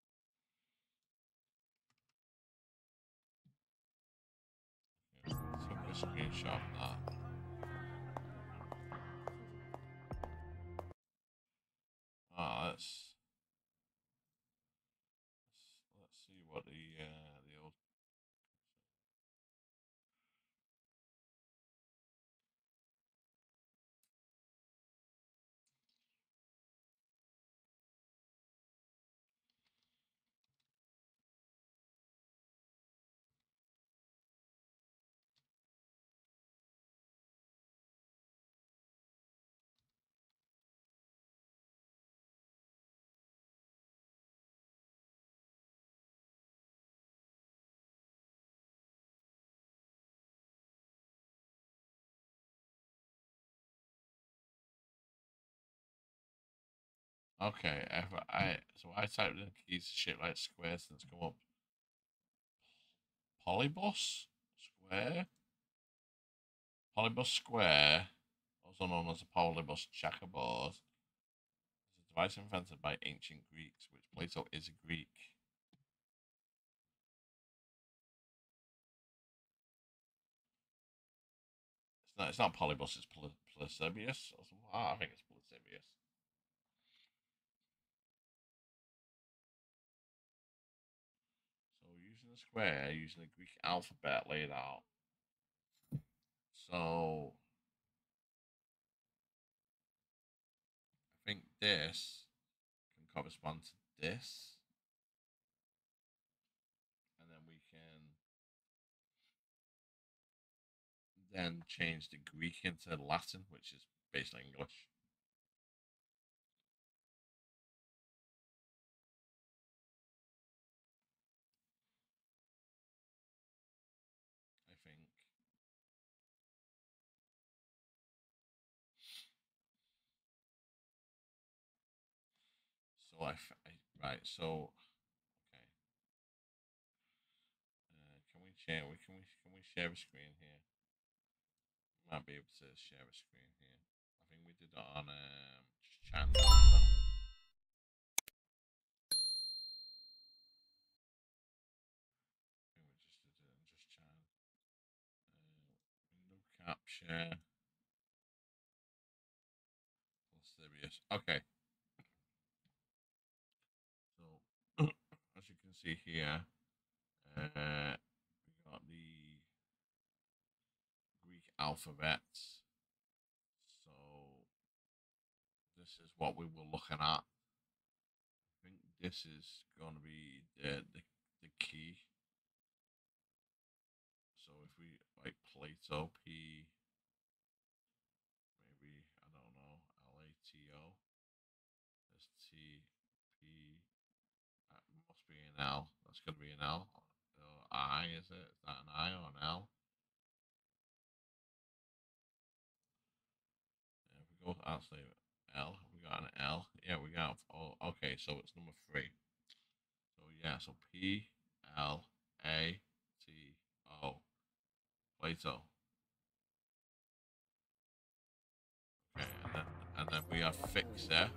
Okay. Screenshot that. let's let's see what the uh, the old. Okay, if I so I typed in keys to shape like squares and it's come up. Polybius Square? Polybius Square, also known as the Polybius Checkerboard, is a device invented by ancient Greeks, which Plato is a Greek. It's not, it's not Polybius, it's Polybius. Oh, I think it's Polybius. Square using the Greek alphabet laid out. So I think this can correspond to this. And then we can then change the Greek into Latin, which is based on English. I, I, right, so okay. Uh, can we share? We can we can we share a screen here? We might be able to share a screen here. I think we did that on um, Chinatown. I think we just did it on just Chinatown. Window cap share. Plus there he is. Okay. See here, uh, we got the Greek alphabet. So this is what we were looking at. I think this is going to be the, the the key. So if we like Plato, P, maybe I don't know, L A T O, S T. An L. That's going to be an L. Or I, is it? Is that an I or an L? Yeah, we go to actually L. We got an L. Yeah, we got. Oh, okay. So it's number three. So yeah. So P L A T O. Plato. Okay, and then, and then we have Fixer.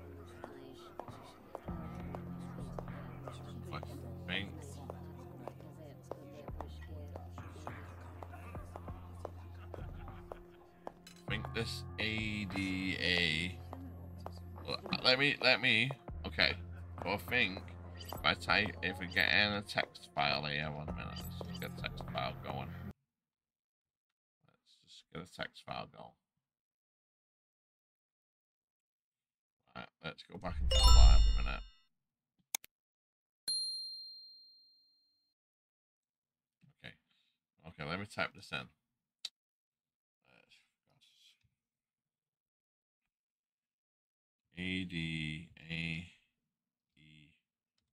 I think this A D A. Let me, let me. Okay. So I think if I type, if we get in a text file here, one minute. Let's get a text file going. Let's just get a text file going. Right, let's go back into the live a minute. Okay, let me type this in. A D A E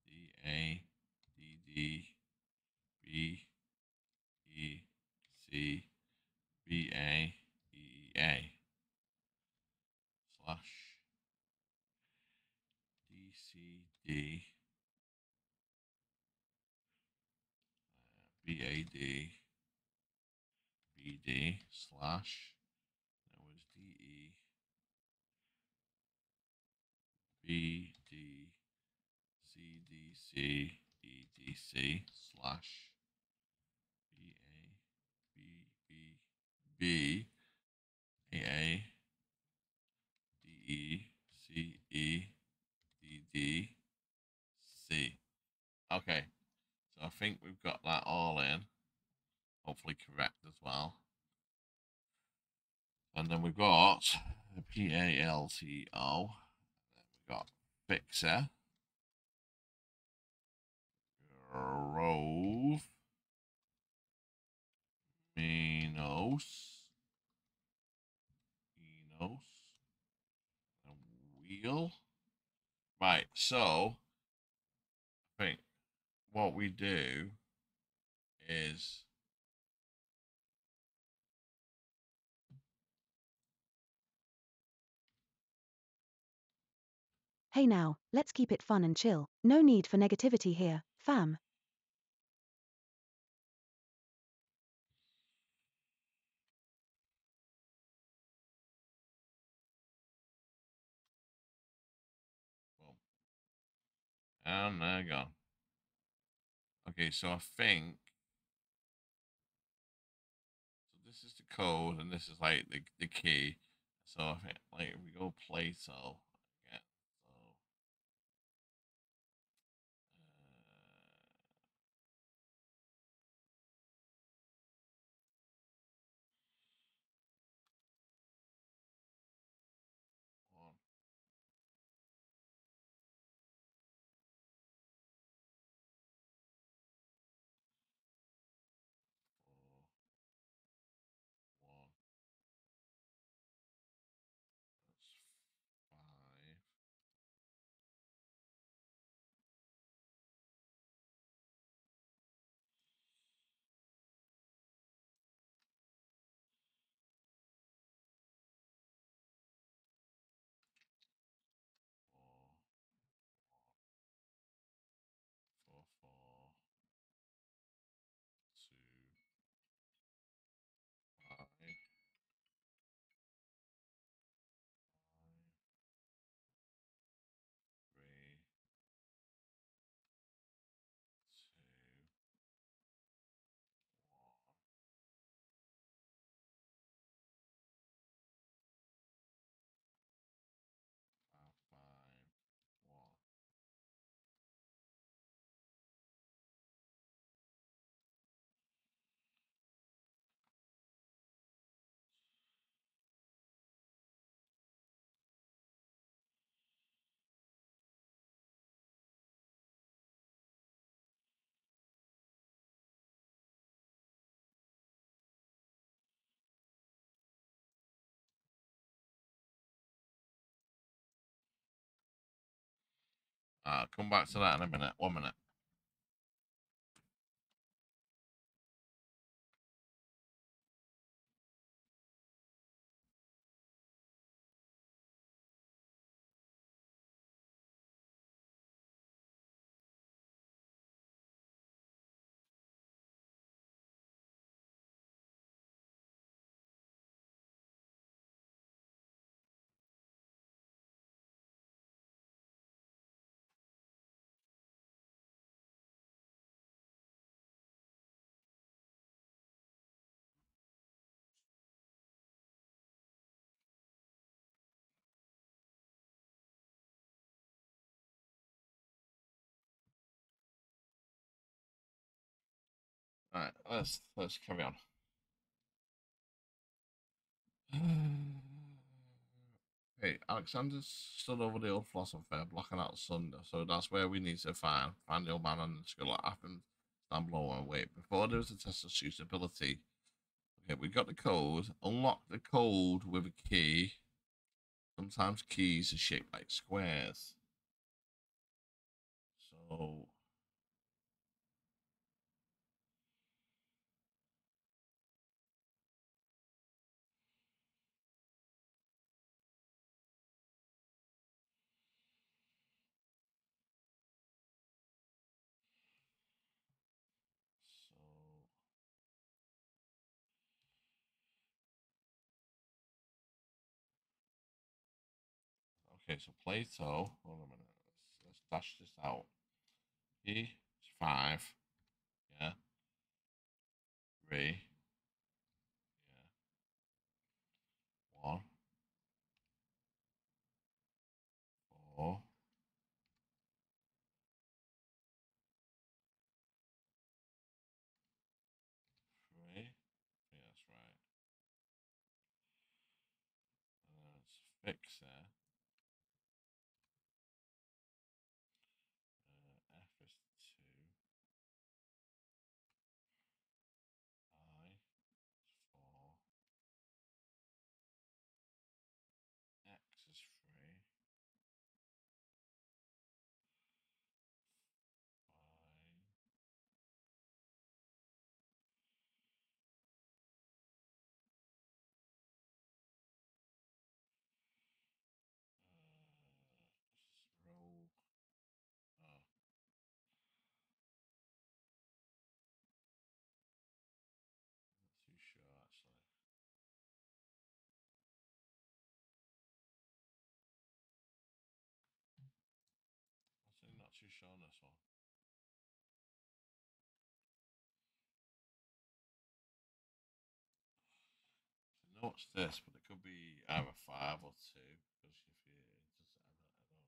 D A D D B E C B A E A slash D C D B A D D slash that was D E B D C D C E D C slash B A B B B A A D E C E D D think we've got that all in. Hopefully correct as well. And then we've got P A L T O. We've got Fixer. Grove. Minos. Enos. And Wheel. Right, so I think what we do is hey now, let's keep it fun and chill. No need for negativity here, fam. And there you go. Okay, so I think so this is the code and this is like the, the key. So I think like if we go play so yeah, so uh, one. I'll come back to that in a minute. One minute. All right, let's let's carry on. Okay, Alexander stood over the old philosopher, blocking out Sunder. So that's where we need to find find the old man and the school at Athens. Stand below and wait. Before there was a test of suitability. Okay, we got the code. Unlock the code with a key. Sometimes keys are shaped like squares. So. Okay, so Plato, hold on a minute, let's, let's dash this out. P is five, yeah, three, yeah, one, four, fixer. Too sure on this one. So no, it's this, but it could be either five or two. Because if you just, I don't, I don't know.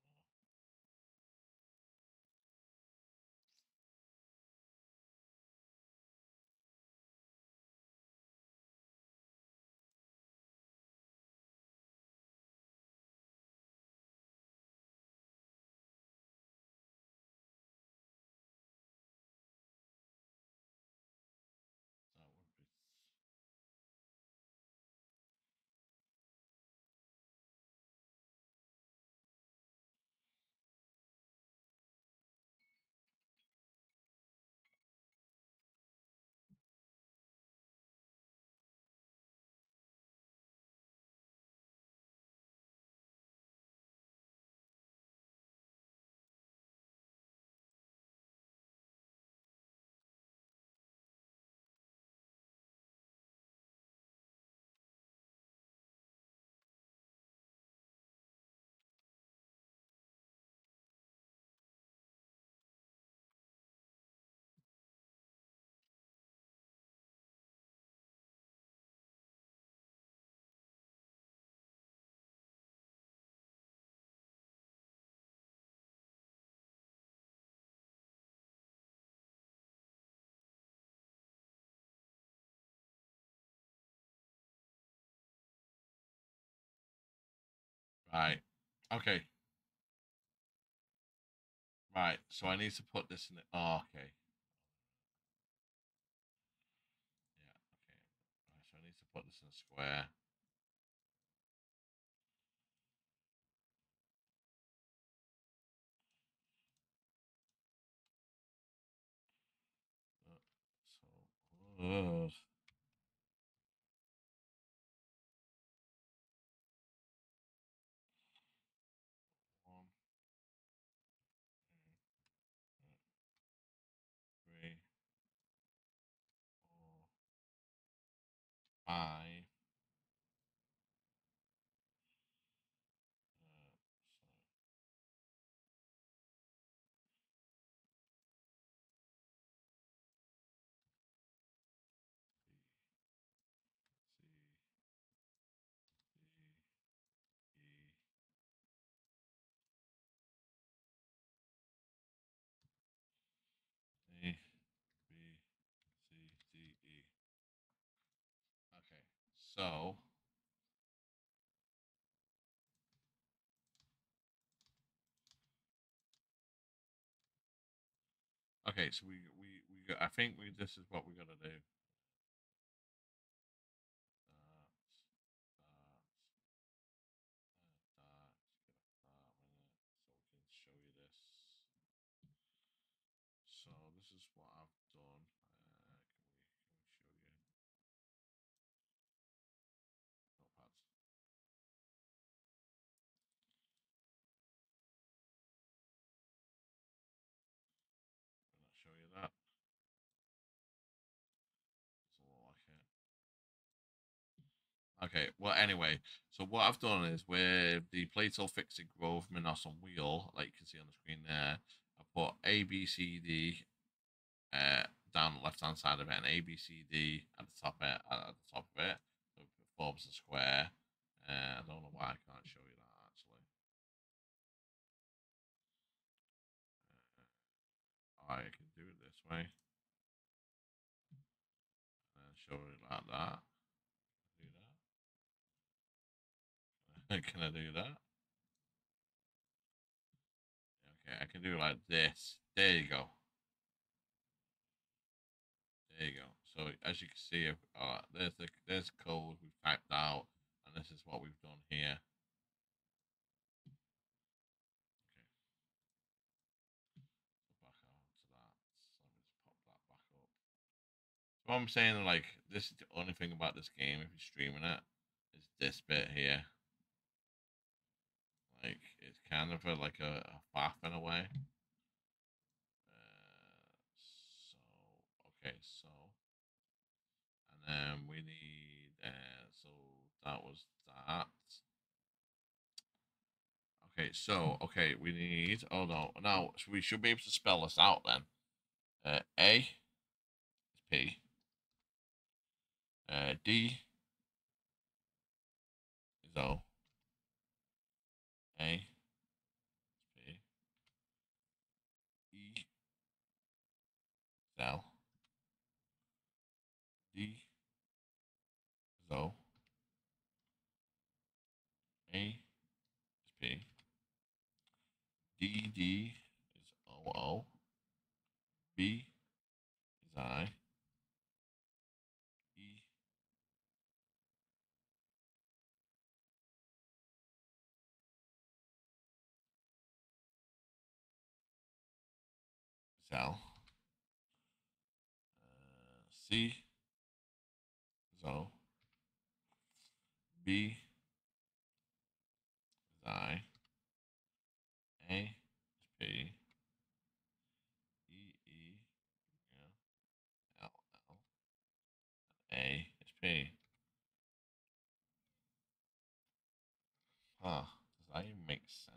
Right. Okay. Right. So I need to put this in the. Oh, okay. Yeah. Okay. Right, so I need to put this in a square. So. Uh, I So, okay, so we, we, we got, I think we, this is what we got to do. Okay, well, anyway, so what I've done is with the Plato Fixed Grove Minos on Wheel, like you can see on the screen there, I put A, B, C, D uh, down the left-hand side of it, and A, B, C, D at the top of it. At the top of it. So it forms a square. Uh, I don't know why I can't show you that, actually. Uh, I can do it this way. And show it like that. Like, can I do that? Okay, I can do like this. There you go. There you go. So as you can see, uh, there's the there's the code we've typed out, and this is what we've done here. What I'm saying, like, this is the only thing about this game, if you're streaming it, is this bit here. Like, it's kind of a, like a, a faff in a way. Uh, so, okay, so. And then we need, uh, so that was that. Okay, so, okay, we need, oh no, now, so we should be able to spell this out then. Uh, A is P. Uh, D is O, A is P, E is L, D is O, A is P, D D is O O, B is I. L, uh, C, O, B, I, A, P, E, E, L, L, A, P. Huh, does that even make sense?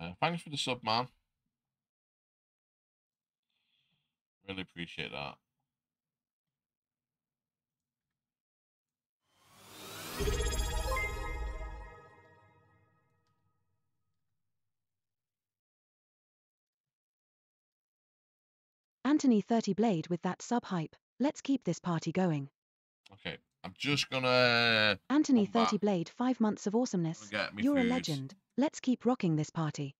Uh, thanks for the sub, man. Really appreciate that. Anthony thirty Blade with that sub hype. Let's keep this party going. Okay, I'm just gonna. Anthony thirty Blade, five months of awesomeness. You're foods. A legend. Let's keep rocking this party.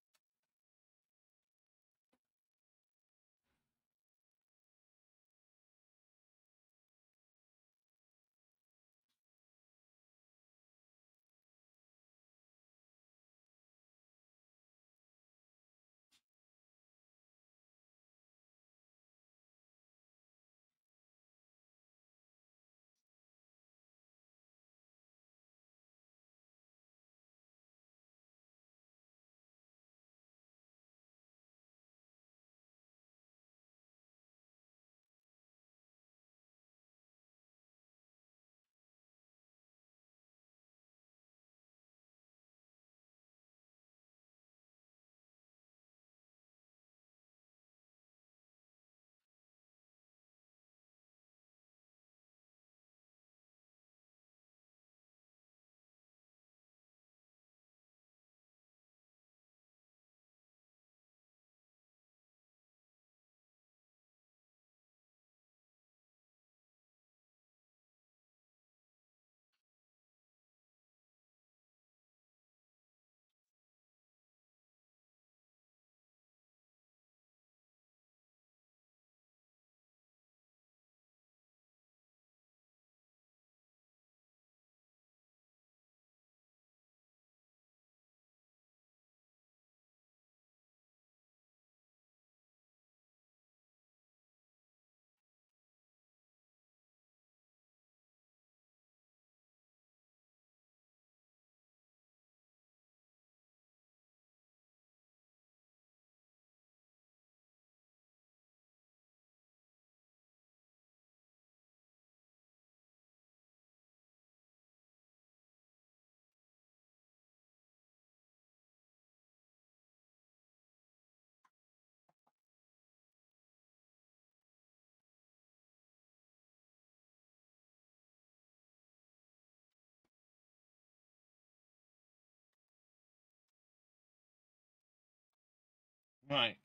Right.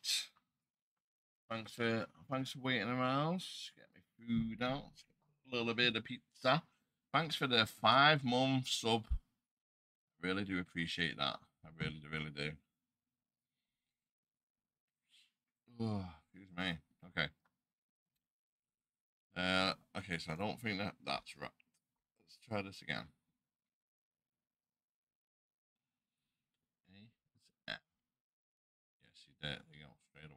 Thanks for thanks for waiting around. Let's get my food out. A little bit of pizza. Thanks for the five month sub. Really do appreciate that. I really do, really do. Oh, excuse me. Okay. Uh, okay, so I don't think that that's right. Let's try this again. Yes, you did. They go straight away.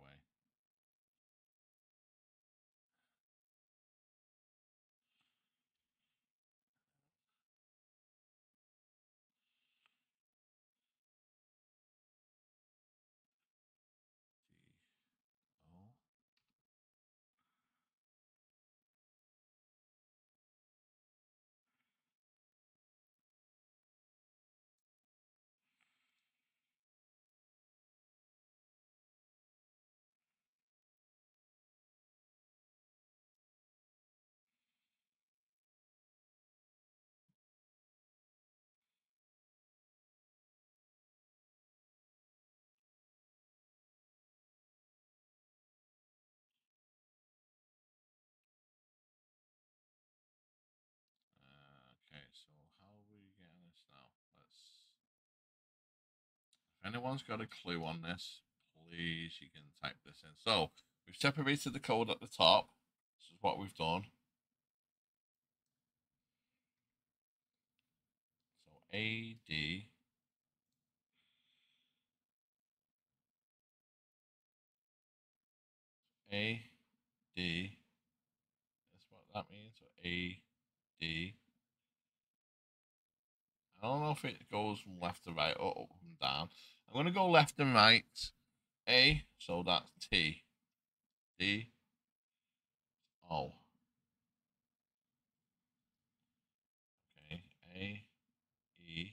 If anyone's got a clue on this, please, you can type this in. So, we've separated the code at the top. This is what we've done. So, A D. A D. That's what that means. So, A D. I don't know if it goes from left to right or up and down. I'm going to go left and right. A, so that's T. D. O. Okay, A. E.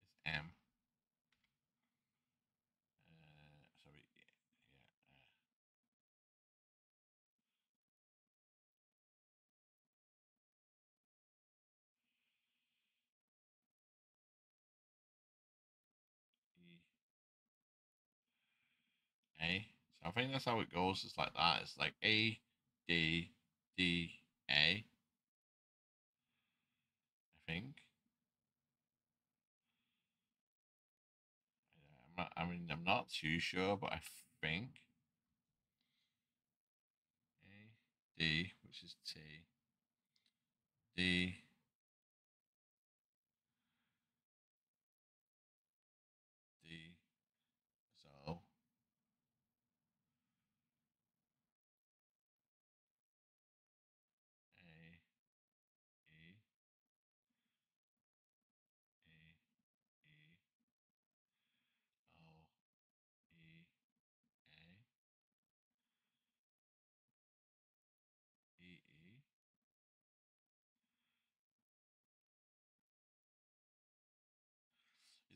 It's M. Uh, sorry, yeah. yeah. A. So I think that's how it goes. It's like that. It's like A, D, D, A. I think. I'm not, I mean, I'm not too sure, but I think A, D, which is T, D.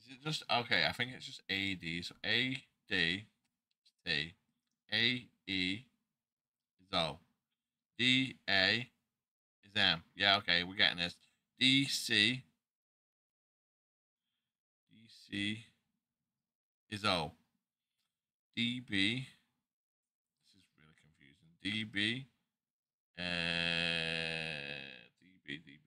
Is it just okay? I think it's just A D. So A D T A E is O. D A is M. Yeah, okay, we're getting this. D C D C is O. D B. This is really confusing. D B. Uh, D B D B.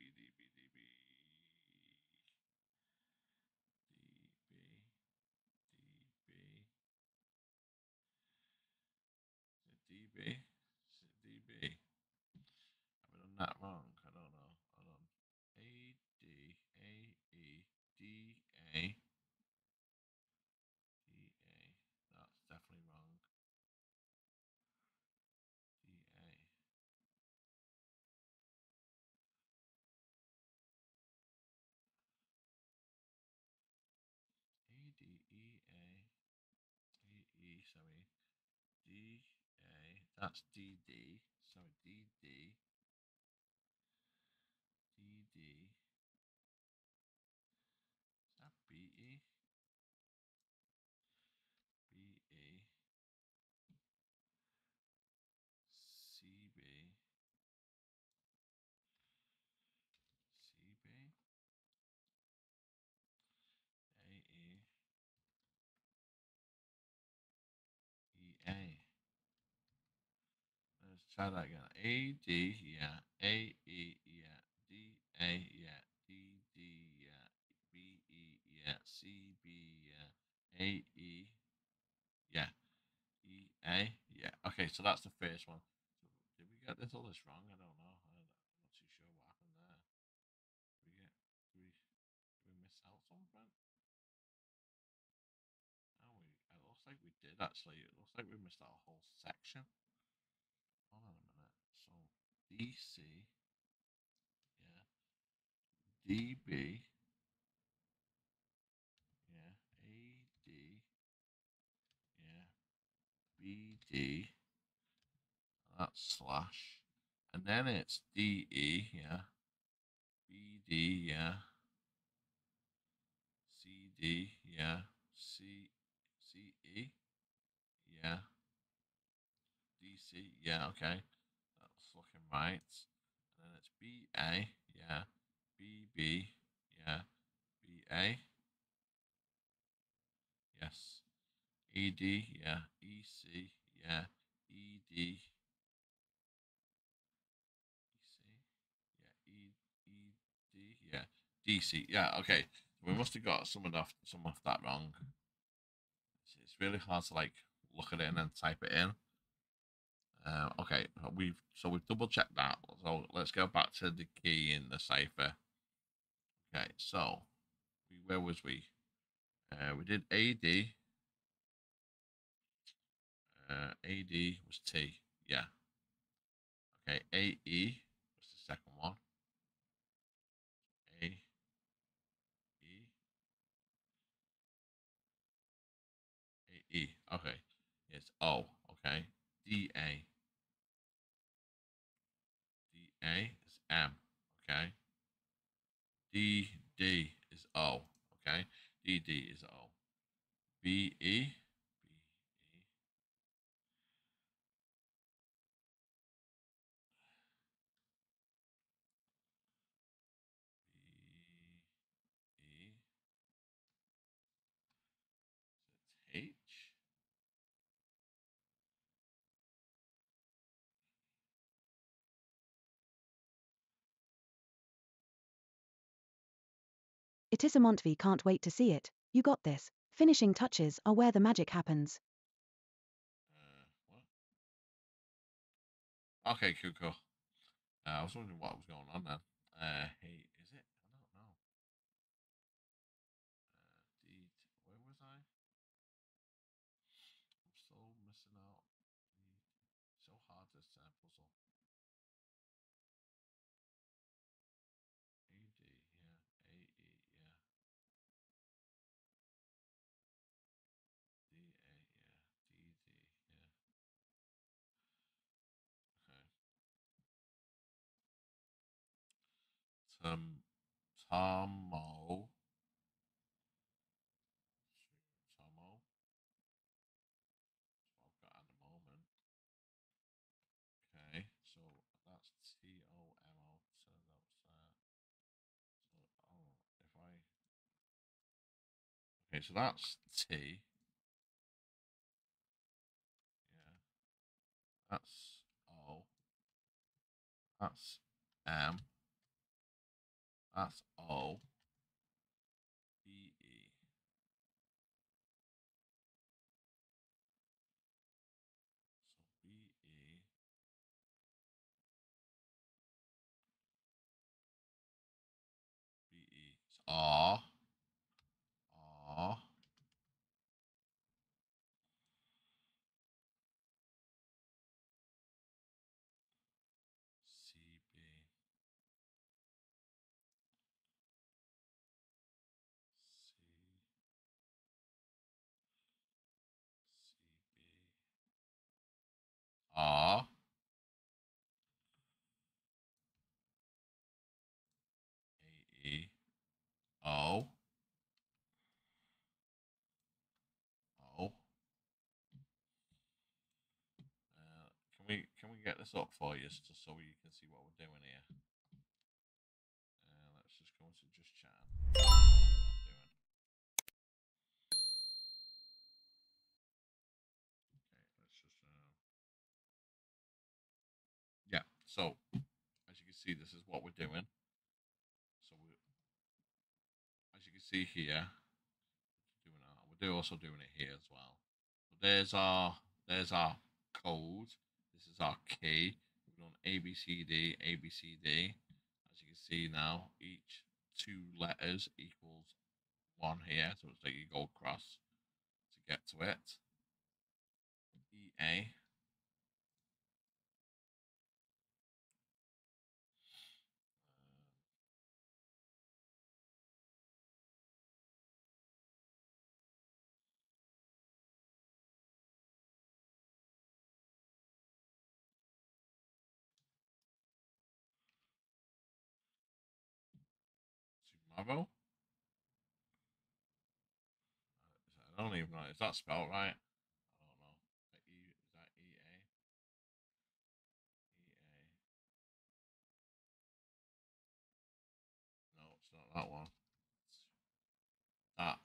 Not wrong. I don't know. Hold on. A D A E D A D A. That's definitely wrong. D A. A D E A E E. Sorry. D A. That's D D. Sorry. D D. try that again. A, D, yeah. A, E, yeah. D, A, yeah. D, D, yeah. B, E, yeah. C, B, yeah. A, E, yeah. E, A, yeah. Okay, so that's the first one. So did we get this all this wrong? I don't know. I'm not too sure what happened there. Did we, get, did we, did we miss out something? Oh, we, it looks like we did, actually. It looks like we missed out a whole section. Hold on a minute. So D C, yeah, D B, yeah, A D, yeah, B D, that's slash, and then it's D E, yeah, B D, yeah, C D, yeah, C, C E, yeah. D C, yeah, okay, that's looking right. And then it's B A, yeah, B B, yeah, B A, yes, E D, yeah, E C, yeah, E D, E C, yeah, E, E D, yeah, D C, yeah, okay, we must have got some of that, some of that wrong. It's, it's really hard to, like, look at it and then type it in. Uh, okay, we've so we've double checked that. So let's go back to the key in the cipher. Okay, so we, where was we? Uh, we did A D. Uh, A D was T. Yeah. Okay, A E was the second one. A E. A E. Okay, it's O. Okay, D A. A is M, okay. D D is O, okay. D D is O. B E, B E, B E. Is it H? It is a Montvie, can't wait to see it. You got this. Finishing touches are where the magic happens. Uh, what? Okay, cool, cool. Uh, I was wondering what was going on then. Uh, hey, is it? I don't know. Uh, D, where was I? I'm still missing out. So hard to set a puzzle. Um, Tomo, Tomo, I've got at the moment. Okay, so that's T O M O. So that's uh, so oh, if I okay, so that's T. Yeah, that's O. That's M. That's O, B, E. So B, E. B, E. It's R, R. R, A, E, O, O. Uh, can we can we get this up for you just so you can see what we're doing here? Uh, let's just go into just chat. What I'm doing. Okay, let's just. Um, So, as you can see, this is what we're doing. So, we, as you can see here, doing our, we're also doing it here as well. So there's our there's our code. This is our key. We've done A B C D A B C D. As you can see now, each two letters equals one here. So it's like you go across to get to it. E A. I don't even know. Is that spelled right? I don't know. Is that E A? E A. No, it's not that one. That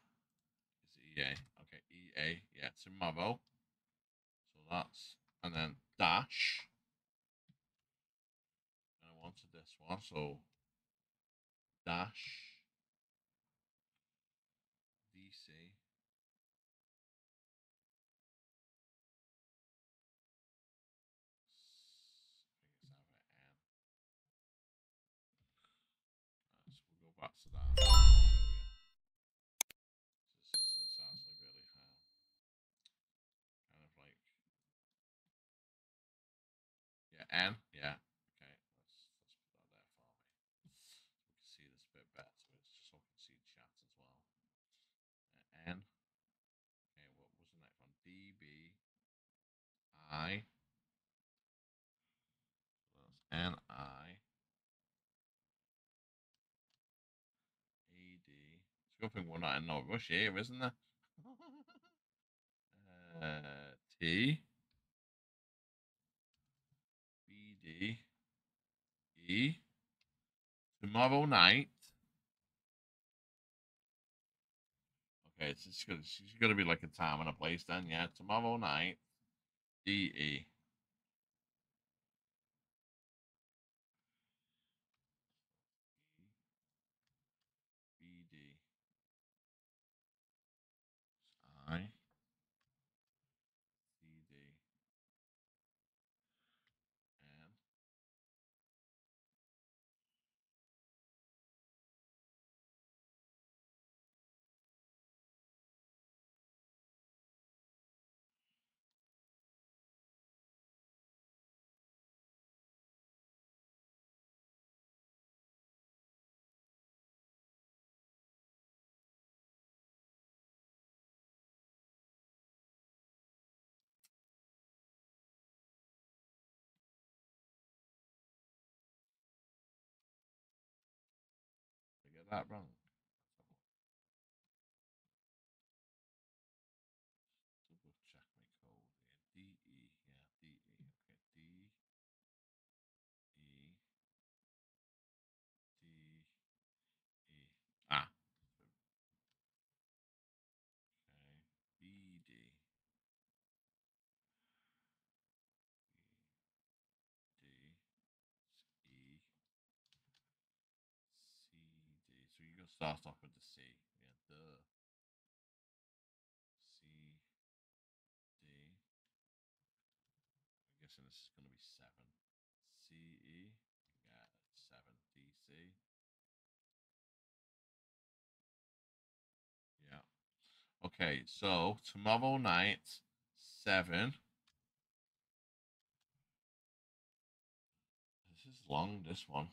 is E A. Okay, E A. Yeah, it's in Mavo. So that's, and then dash. And I wanted this one, so dash. N, yeah, okay, let's, let's put that there for me. We can see this a bit better, so it's just so we can see chat as well. Uh, N, okay, what was the next one? D, B, I, so that's N, I, E, D. It's a good thing we're not in no rush here, isn't there? uh, T. D, E, tomorrow night. Okay, so it's gonna, she's gonna be like a time and a place then, yeah. Tomorrow night, D, E. B, D. I. That wrong. Double check my code here. D E, yeah, D E. Okay, D E D E. Ah. Okay, B D E D E. Start off with the C, yeah, duh. C, D. I'm guessing this is going to be seven. C, E, yeah, seven. D, C. Yeah. Okay, so tomorrow night, seven. This is long, this one.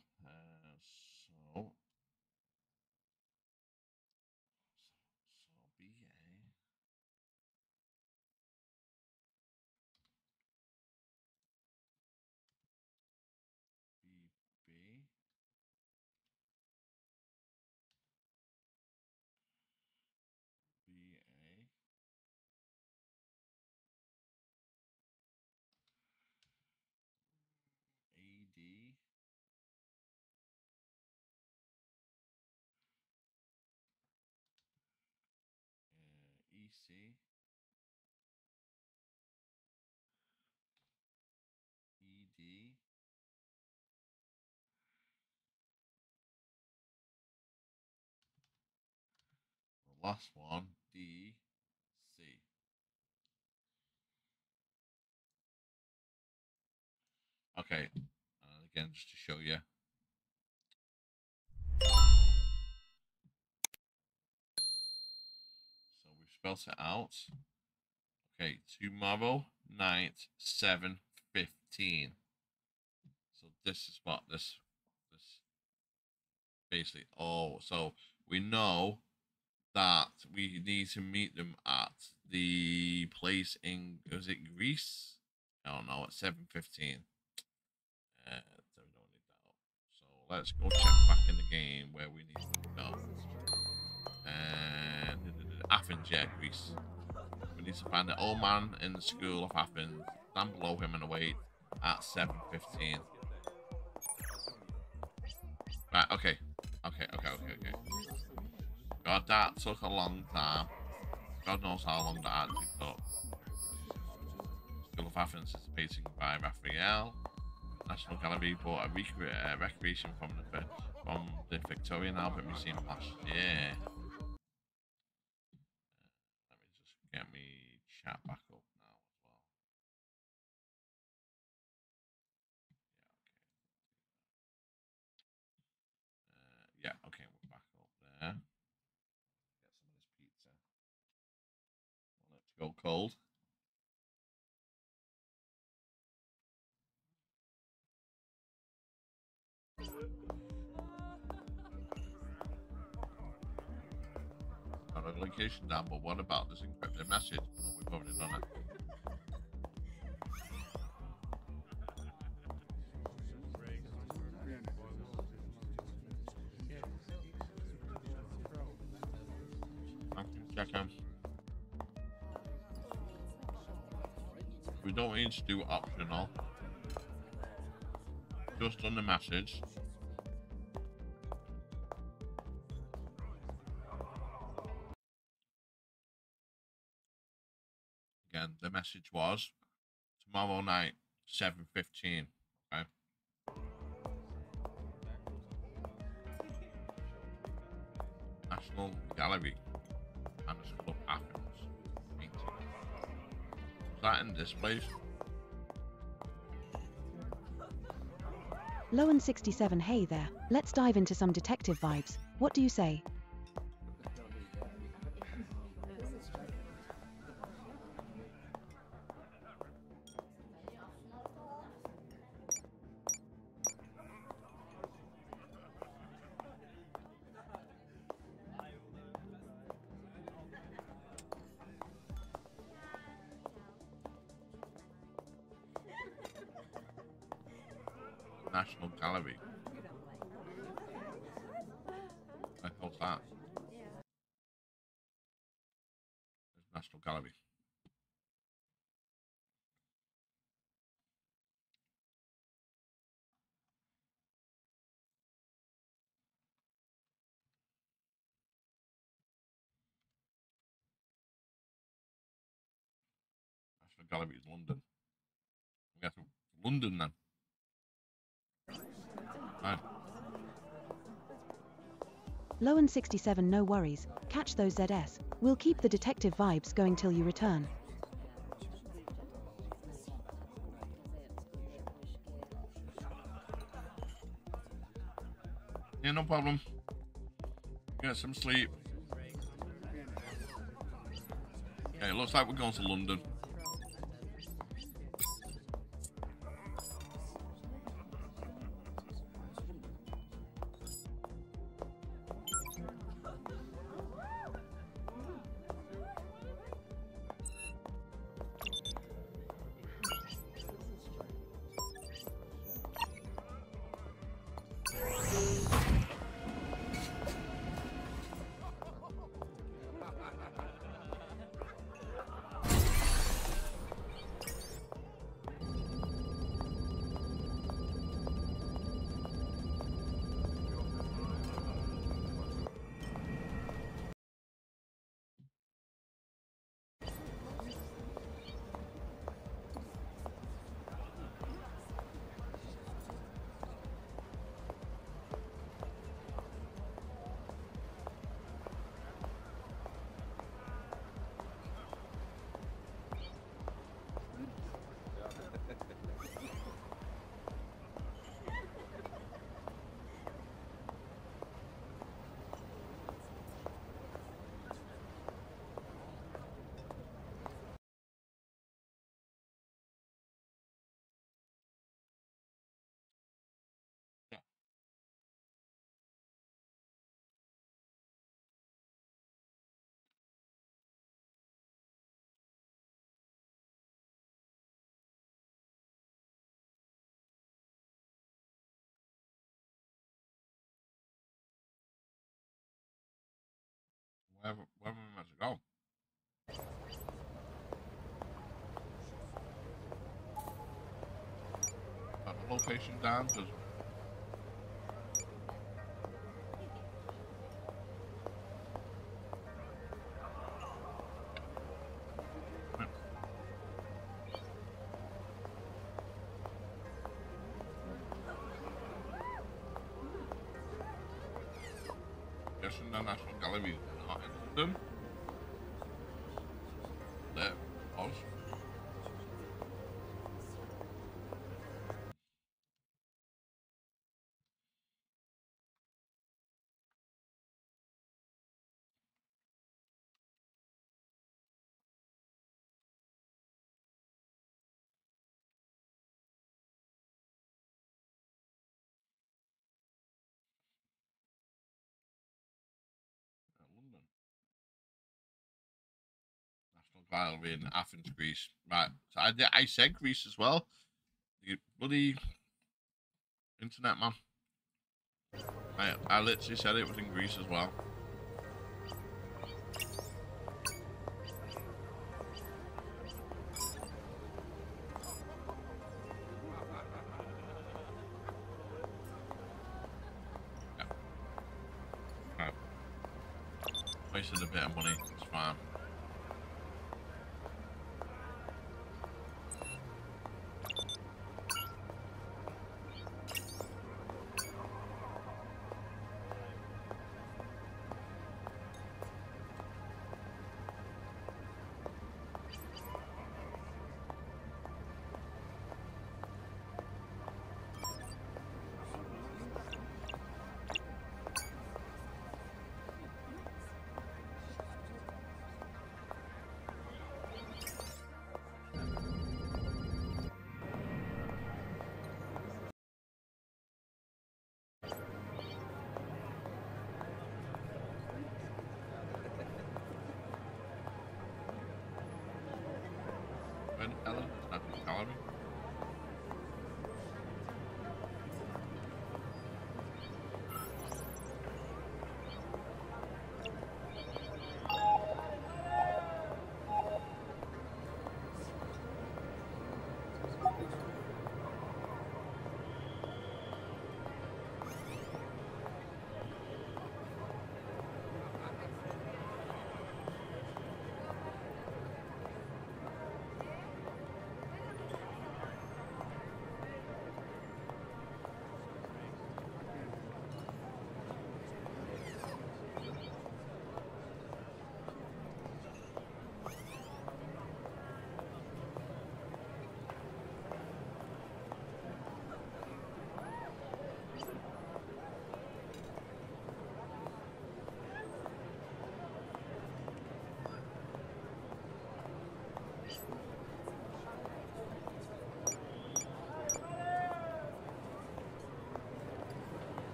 C, E, D, the last one, D, C. Okay, and again, just to show you. So we've spelled it out. Okay, tomorrow night, seven fifteen. So this is what this, this basically. Oh, so we know that we need to meet them at the place in, was it Greece? I don't know. At seven fifteen. Uh, so we don't need that up. So let's go check back in the game where we need to go. And uh, Athens, yeah, Greece. We need to find the old man in the School of Athens. Stand below him and await at seven fifteen. Right, okay. Okay, okay, okay, okay. God, that took a long time. God knows how long that actually took. School of Athens is painted by Raphael. National Gallery bought a rec uh, recreation from the, from the Victoria and Albert Museum last year. Uh, let me just get me chat back up now as well. Yeah, okay. Uh, yeah, okay, we're back up there. Get some of this pizza. Let's go cold. Got a location down, but what about this encrypted message? Oh, we've already done it. Check him. We don't need to do optional. Just on the message. Again, the message was tomorrow night, seven fifteen. Okay. National Gallery and the School of Athens. eighteen. Is that in this place? Lowen sixty-seven, hey there. Let's dive into some detective vibes. What do you say? National Gallery. I thought that. There's National Gallery. National Gallery is London. We have to London then. Lowen sixty-seven, no worries, catch those Z S. We'll keep the detective vibes going till you return. Yeah, no problem. Get some sleep. Okay, it looks like we're going to London. wherever, wherever we must go. Got the location down because the National Gallery is not in London. There it was. Gallery in Athens, Greece. Right, so I, I said Greece as well. You bloody internet man. I, I literally said it was in Greece as well. Yeah. Right. Wasted a bit of money. It's fine.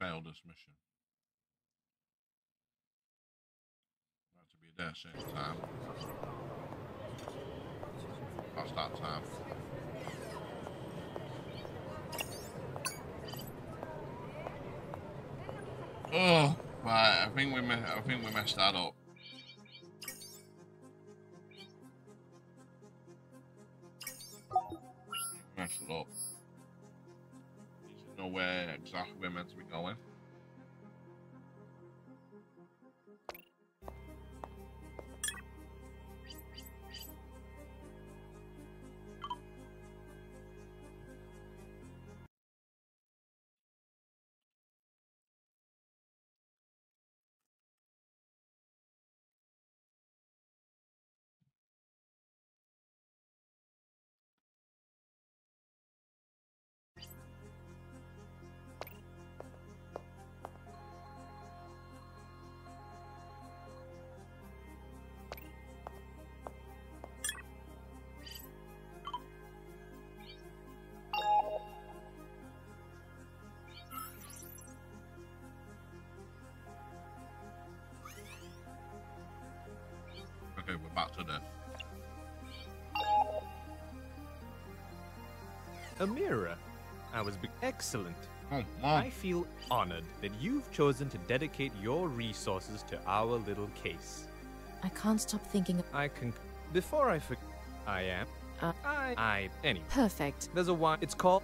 Failed this mission. Not to be there at the same time. Past that time. Oh, right. I think we I think we messed that up. Messed it up. Know where exactly we're meant to be going. Back to the a mirror. I was excellent. Oh, no. I feel honored that you've chosen to dedicate your resources to our little case. I can't stop thinking. I can. Before I forget, I am. Uh, I. I. Anyway. Perfect. There's a one. It's called.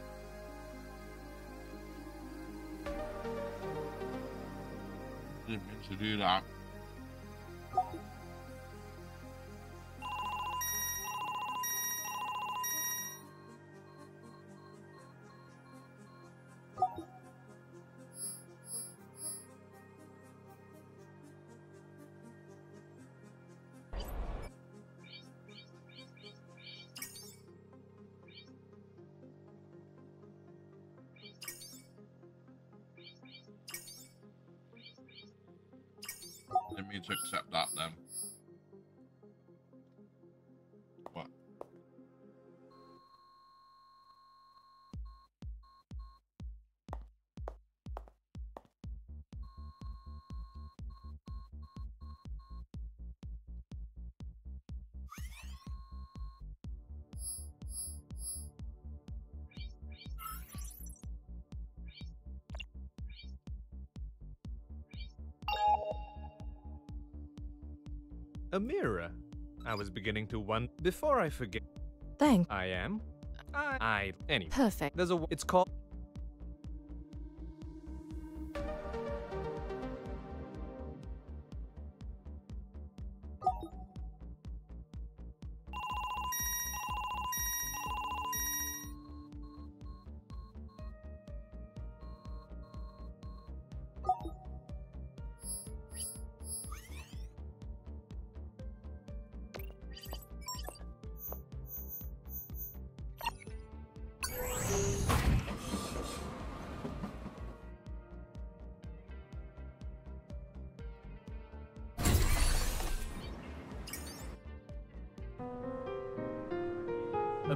Didn't mean to do that. To accept that then. What? A mirror. I was beginning to wonder. Before I forget. Thanks. I am. I. I. Anyway. Perfect. There's a. It's called.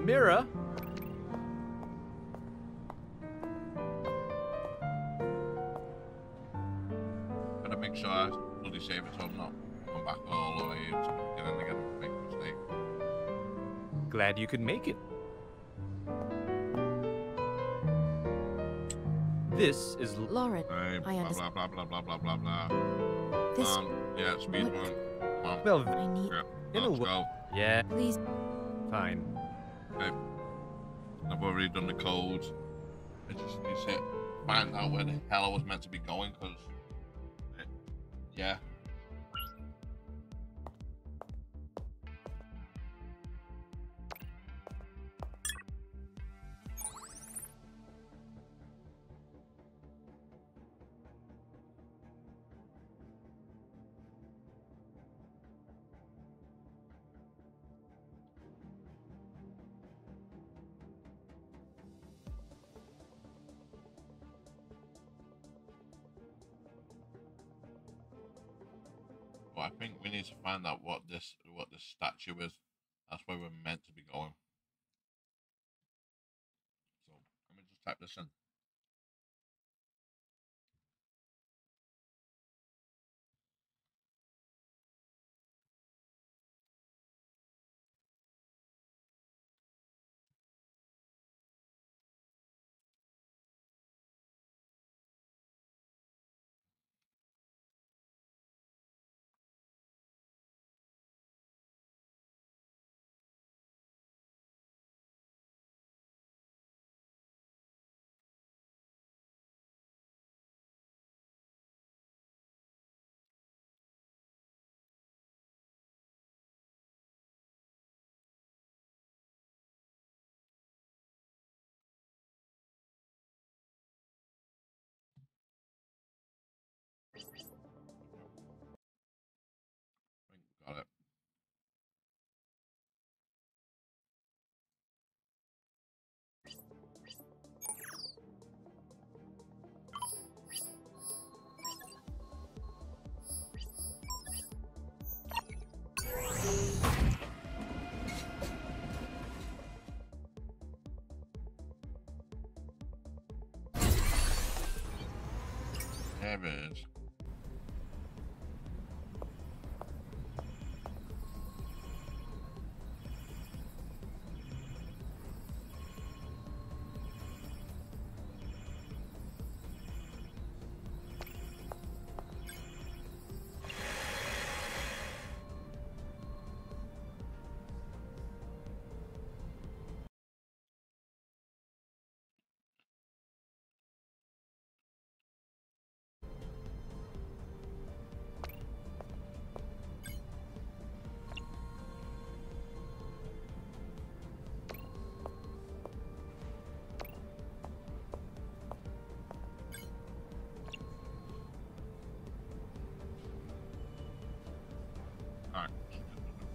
Mirror. Gotta make sure I bloody save it so I'm not going back all the way to the beginning again and make a mistake. Glad you could make it. This is Lawrence. Hey, blah, I blah, blah, blah, blah, blah, blah, blah. This um, yeah, speed what? One. Um, well, I need... Yeah, in let's a go. Yeah. Please. Fine. I've already done the code. I just need to find out where the hell I was meant to be going, because... Yeah. I think we need to find out what this what this statue is. That's where we're meant to be going. So let me just type this in. Got it. There it is.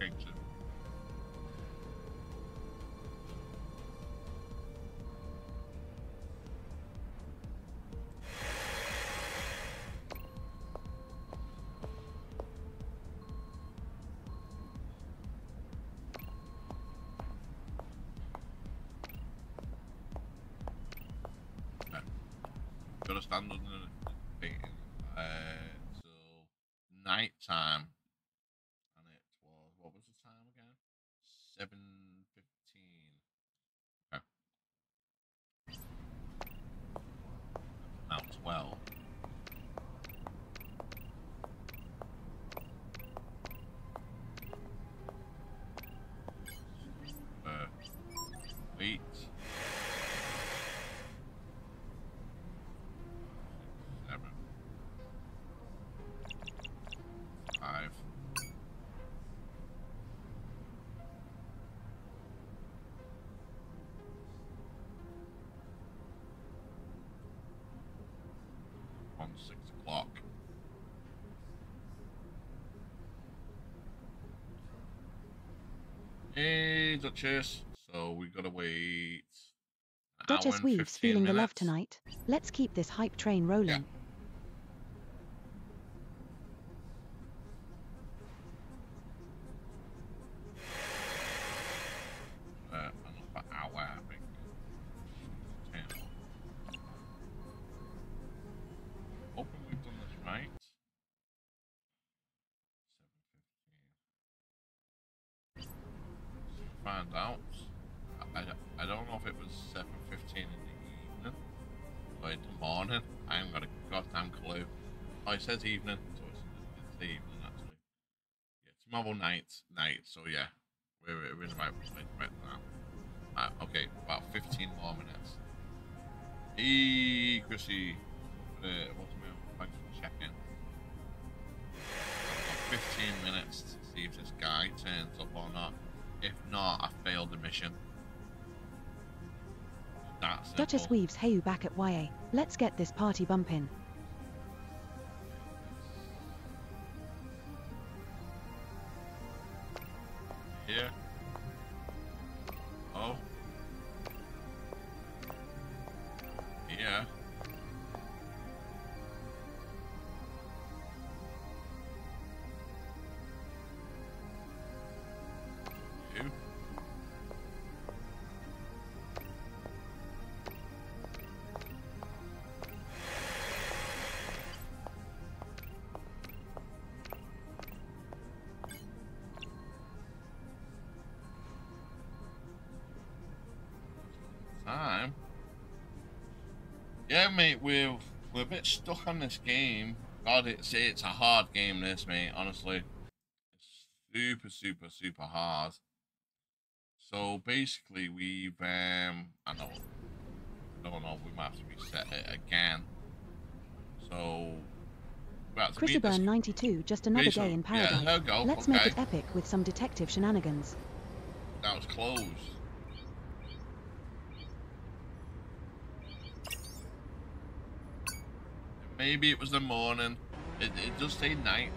change it. Hey, Duchess. So we gotta wait. Duchess Weave's feeling minutes. the love tonight. Let's keep this hype train rolling. Yeah. Says evening, so it's, it's the evening actually. Yeah, tomorrow night, night. So yeah, we're we're in the right place right now. Right, okay, about fifteen more minutes. Hey, Chrissy, uh, what's my thanks for checking. I've got fifteen minutes to see if this guy turns up or not. If not, I failed the mission. That's Duchess Weaves, hey you back at Y A. Let's get this party bumping. Yeah, mate, we're, we're a bit stuck on this game. God, it's, it's a hard game, this, mate, honestly. It's super, super, super hard. So, basically, we've, um, I know, I don't know, we might have to reset it again. So, we have to beat this. ninety-two, just another Basically, day in paradise. Yeah, go. Let's okay. make it epic with some detective shenanigans. That was close. Maybe it was the morning. It, it does say night.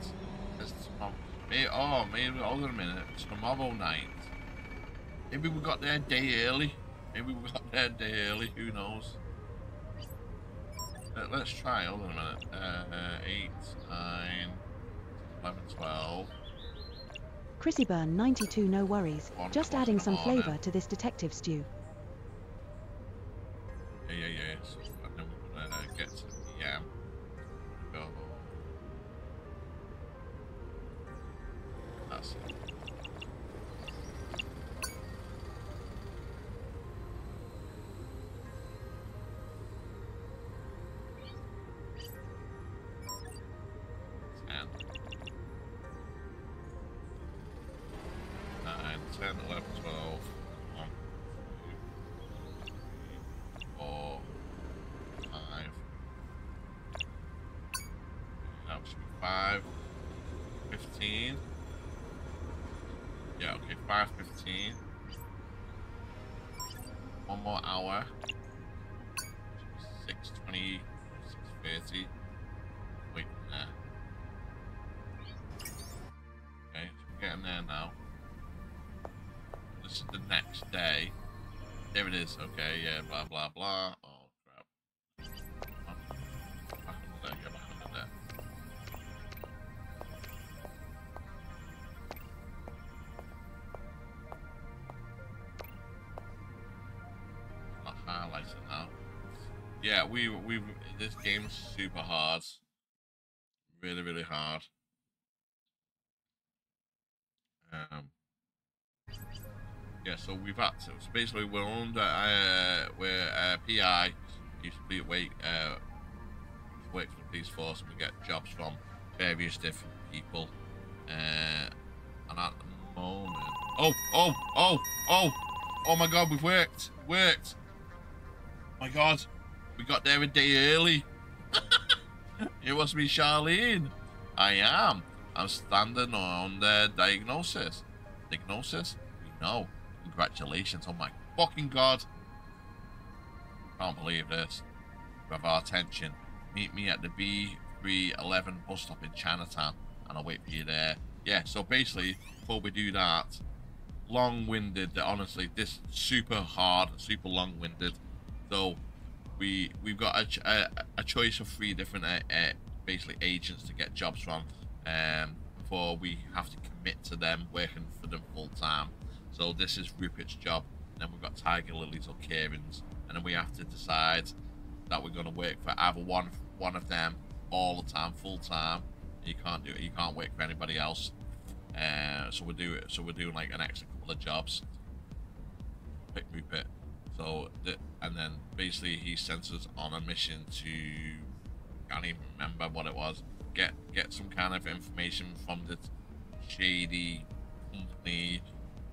It's tomorrow. Maybe, oh, maybe, hold on a minute. It's tomorrow night. Maybe we got there a day early. Maybe we got there a day early. Who knows? Let, let's try. Hold on a minute. Uh, uh, eight, nine, eleven, twelve. Chrissy Byrne, ninety-two, no worries. One Just adding some flavour to this detective stew. Yeah, yeah, yeah. So, and then we're going to get to the P M. That's it. Getting there now. happens the next day. There it is. Okay, yeah, blah, blah, blah. Oh, crap. Back on the deck, go back on the deck. Not highlighting now. Yeah, we, we, this game's super hard. Really, really hard. Um... Yeah, so we've had to. So basically, we're under, uh, we're uh, P I, used to be wait, uh, wait for the police force, and we get jobs from various different people. Uh, and at the moment, oh, oh, oh, oh, oh my God, we've worked, worked. Oh my God, we got there a day early. It must be Charlene. I am. I'm standing on the diagnosis. Diagnosis? No. Congratulations, oh my fucking God. Can't believe this. You have our attention. Meet me at the B three eleven bus stop in Chinatown and I'll wait for you there. Yeah, so basically, before we do that, long-winded, honestly, this super hard, super long-winded. So, we, we've got a, ch a, a choice of three different, uh, uh, basically, agents to get jobs from um, before we have to commit to them working for them full-time. So this is Rupert's job, and then we've got Tiger Lily's or Kieran's, and then we have to decide that we're going to work for either one one of them all the time, full time. You can't do it. You can't work for anybody else. Uh, so we do it. So we're doing like an extra couple of jobs. Pick Rupert. So the, and then basically he sends us on a mission to, can't even remember what it was. Get get some kind of information from the shady company.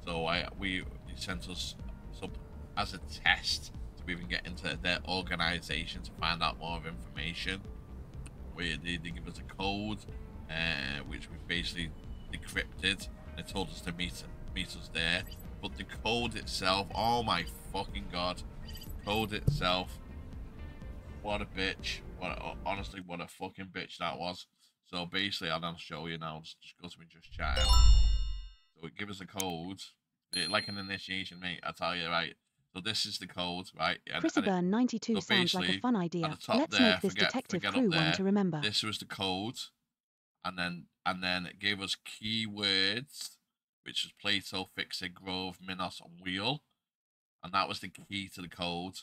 So I, we they sent us so as a test to even get into their organization to find out more information. We they, they give us a code, uh, which we basically decrypted. They told us to meet meet us there, but the code itself, oh my fucking God, code itself, what a bitch! What a, honestly, what a fucking bitch that was. So basically, I'll show you now. Just, just go to me, just chat. So it gives us a code. It, like an initiation, mate, I tell you, right? So this is the code, right? Prisburn ninety-two so sounds like a fun idea. Let's there, make this forget, detective forget crew one to remember. This was the code, and then and then it gave us keywords, which was Plato, Fixit, Grove, Minos, and Wheel, and that was the key to the code.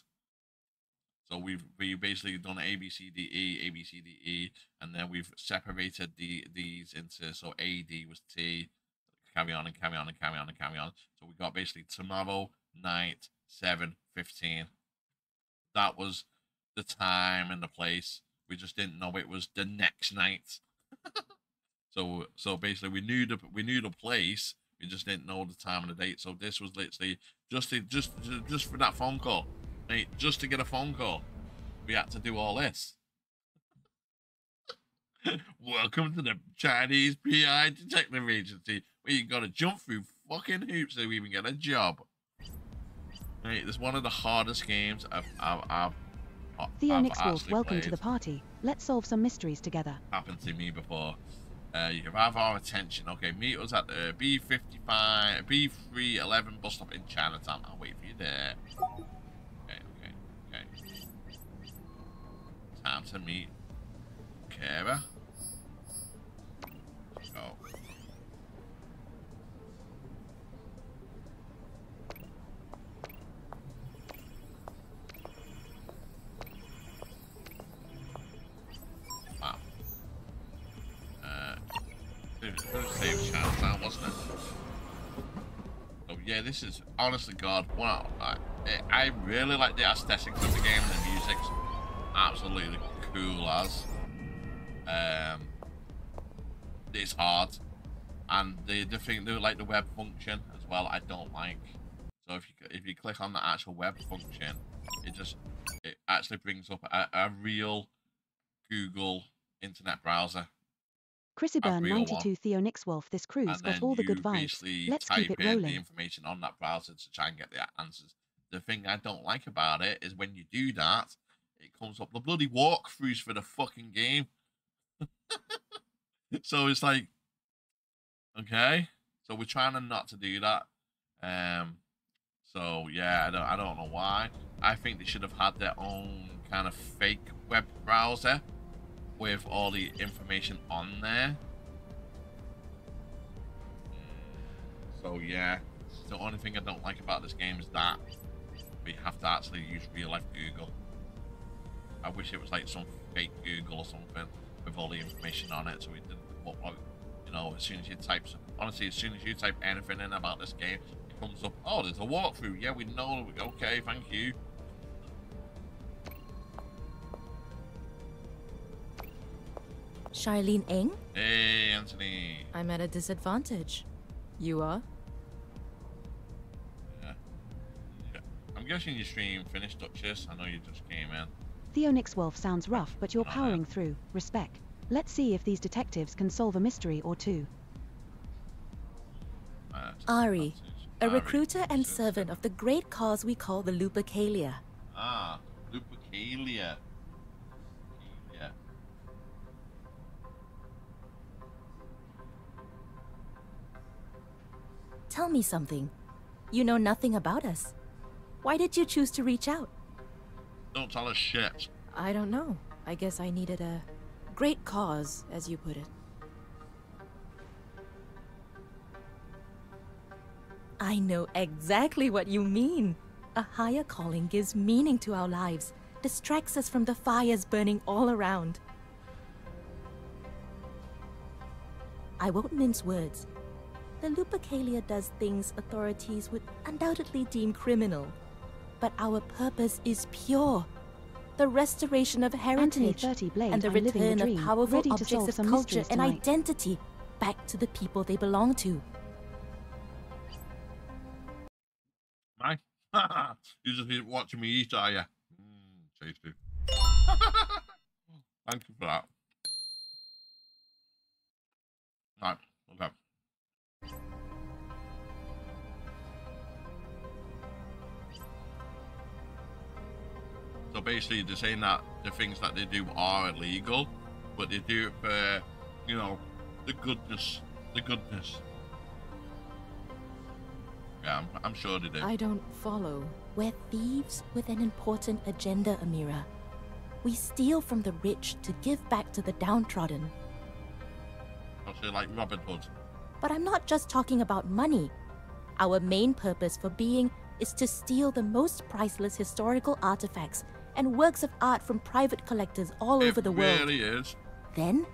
So we've we basically done A B C D E, A B C D E, and then we've separated the these into so A D was T. Carry on and carry on and carry on and carry on. So we got basically tomorrow night, seven fifteen. That was the time and the place. We just didn't know it was the next night. so so basically we knew the we knew the place. We just didn't know the time and the date. So this was literally just to, just just for that phone call, mate. Just to get a phone call, we had to do all this. Welcome to the Chinese P I Detective Agency, where you gotta jump through fucking hoops to even get a job. Hey, it's one of the hardest games I've I've, I've, I've Theo Nixwolf, welcome played. To the party. Let's solve some mysteries together. Happened to me before. Uh, you have our attention. Okay, meet us at the B fifty-five, B three eleven bus stop in Chinatown. I'll wait for you there. Okay, okay, okay. Time to meet Kara. Oh. Wow. Uh, it was going to save Chinatown, wasn't it? So yeah, this is honestly, God, wow! I, I really like the aesthetics of the game and the music's absolutely cool as. Um. It's hard, and the the thing they like the web function as well. I don't like. So if you if you click on the actual web function, it just it actually brings up a, a real Google internet browser. Chrissyburn ninety-two Theo Nixwolf. This crew's got all the good vibes. Let's keep it rolling. The information on that browser to try and get the answers. The thing I don't like about it is when you do that, it comes up the bloody walkthroughs for the fucking game. So it's like, okay, so we're trying to not to do that. Um, So yeah, I don't, I don't know why. I think they should have had their own kind of fake web browser with all the information on there. So yeah, the only thing I don't like about this game is that we have to actually use real life Google. I wish it was like some fake Google or something with all the information on it, so we didn't upload. You know, as soon as you type, some, honestly, as soon as you type anything in about this game, it comes up. Oh, there's a walkthrough. Yeah, we know. Okay, thank you. Charlene Ng? Hey, Anthony. I'm at a disadvantage. You are? Yeah. Yeah. I'm guessing your stream finished, Duchess. I know you just came in. Theonix Wolf sounds rough, but you're powering oh, yeah. through. Respect. Let's see if these detectives can solve a mystery or two. Uh, Ari, a Ari, recruiter and servant of the great cause we call the Lupercalia. Ah, Lupercalia. Yeah. Tell me something. You know nothing about us. Why did you choose to reach out? Don't tell us shit. I don't know. I guess I needed a great cause, as you put it. I know exactly what you mean. A higher calling gives meaning to our lives, distracts us from the fires burning all around. I won't mince words. The Lupercalia does things authorities would undoubtedly deem criminal. But our purpose is pure. The restoration of heritage Blade, and the I'm return the of powerful Ready objects of culture and tonight. Identity back to the people they belong to. Mike, you just been watching me eat, are you? Mm, tasty. Thank you for that. Right, okay. So basically, they're saying that the things that they do are illegal, but they do it for, you know, the goodness, the goodness. Yeah, I'm, I'm sure they do. I don't follow. We're thieves with an important agenda, Amira. We steal from the rich to give back to the downtrodden. Also, like Robin Hood. But I'm not just talking about money. Our main purpose for being is to steal the most priceless historical artifacts and works of art from private collectors all it over the world. Really is. Then,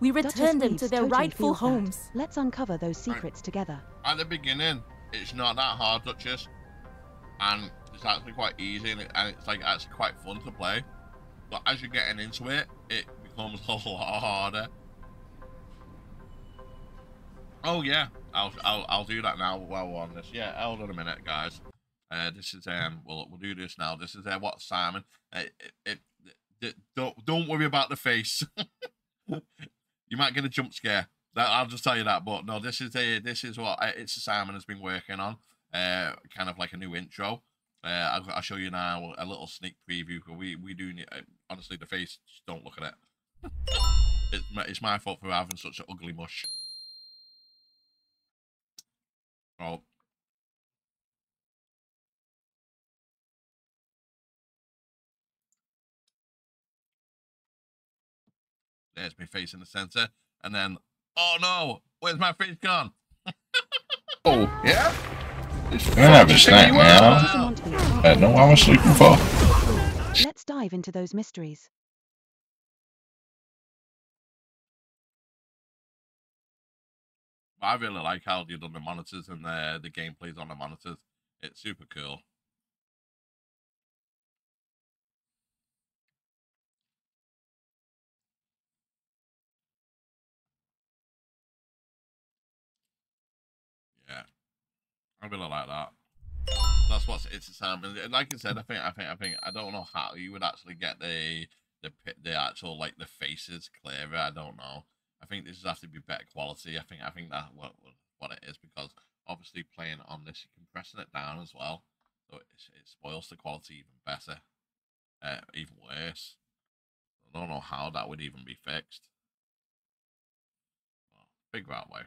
we return them to their totally rightful homes. That. Let's uncover those secrets right. together. At the beginning, it's not that hard, Duchess, and it's actually quite easy, and, it, and it's like actually quite fun to play. But as you're getting into it, it becomes a lot harder. Oh yeah, I'll I'll, I'll do that now while we're on this. Yeah, hold on a minute, guys. Uh, this is um. Well, we'll do this now. This is uh, what Simon. Uh, it, it, it, don't don't worry about the face. You might get a jump scare. That, I'll just tell you that. But no, this is a this is what uh, it's Simon has been working on. Uh, kind of like a new intro. Uh, I'll, I'll show you now a little sneak preview. We we do need, uh, honestly the face. Just don't look at it. It's my, it's my fault for having such an ugly mush. Oh. There's my face in the center, and then, oh no, where's my face gone? Oh, yeah? It's can I have a snack now? I don't know what I was sleeping for. Let's dive into those mysteries. I really like how they've done the monitors and the, the gameplays on the monitors. It's super cool. Yeah, I really like that. That's what's it's a sound. And like I said, I think I think I think I don't know how you would actually get the the the actual like the faces clearer. I don't know. I think this has to be better quality. I think I think that what what it is, because obviously playing on this you can pressing it down as well, so it, it spoils the quality even better, uh, even worse. I don't know how that would even be fixed. Well, figure out way.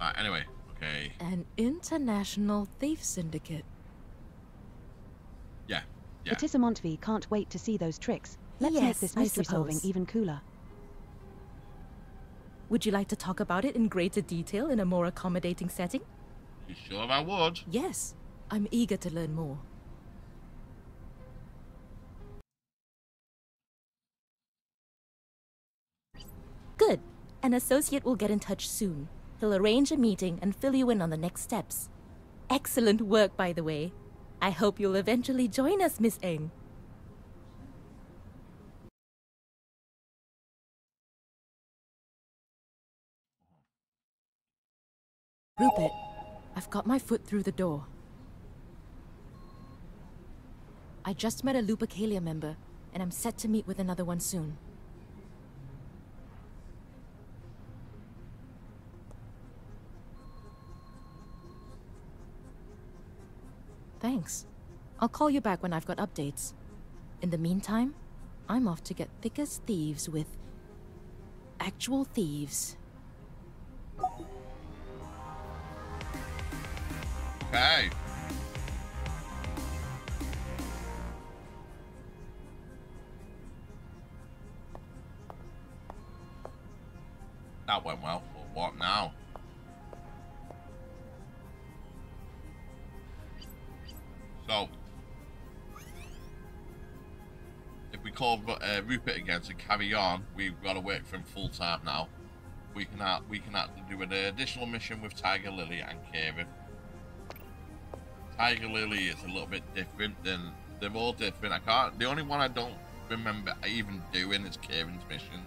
Right, anyway, Okay. An international thief syndicate. Yeah, yeah. It is a Montevi. Can't wait to see those tricks. Let's yes, make this mystery solving even cooler. Would you like to talk about it in greater detail in a more accommodating setting? You sure I would? Yes. I'm eager to learn more. Good. An associate will get in touch soon. He'll arrange a meeting and fill you in on the next steps. Excellent work, by the way. I hope you'll eventually join us, Miss Ng. Rupert, I've got my foot through the door. I just met a Lupercalia member, and I'm set to meet with another one soon. Thanks. I'll call you back when I've got updates. In the meantime, I'm off to get thick as thieves with actual thieves. Okay. That went well. Well, what now? So, if we call uh, Rupert again to carry on, we've got to work for him full time now. We can uh, we can actually do an additional mission with Tiger Lily and Kieran. Tiger Lily is a little bit different than they're all different. I can't. The only one I don't remember even doing is Kieran's missions.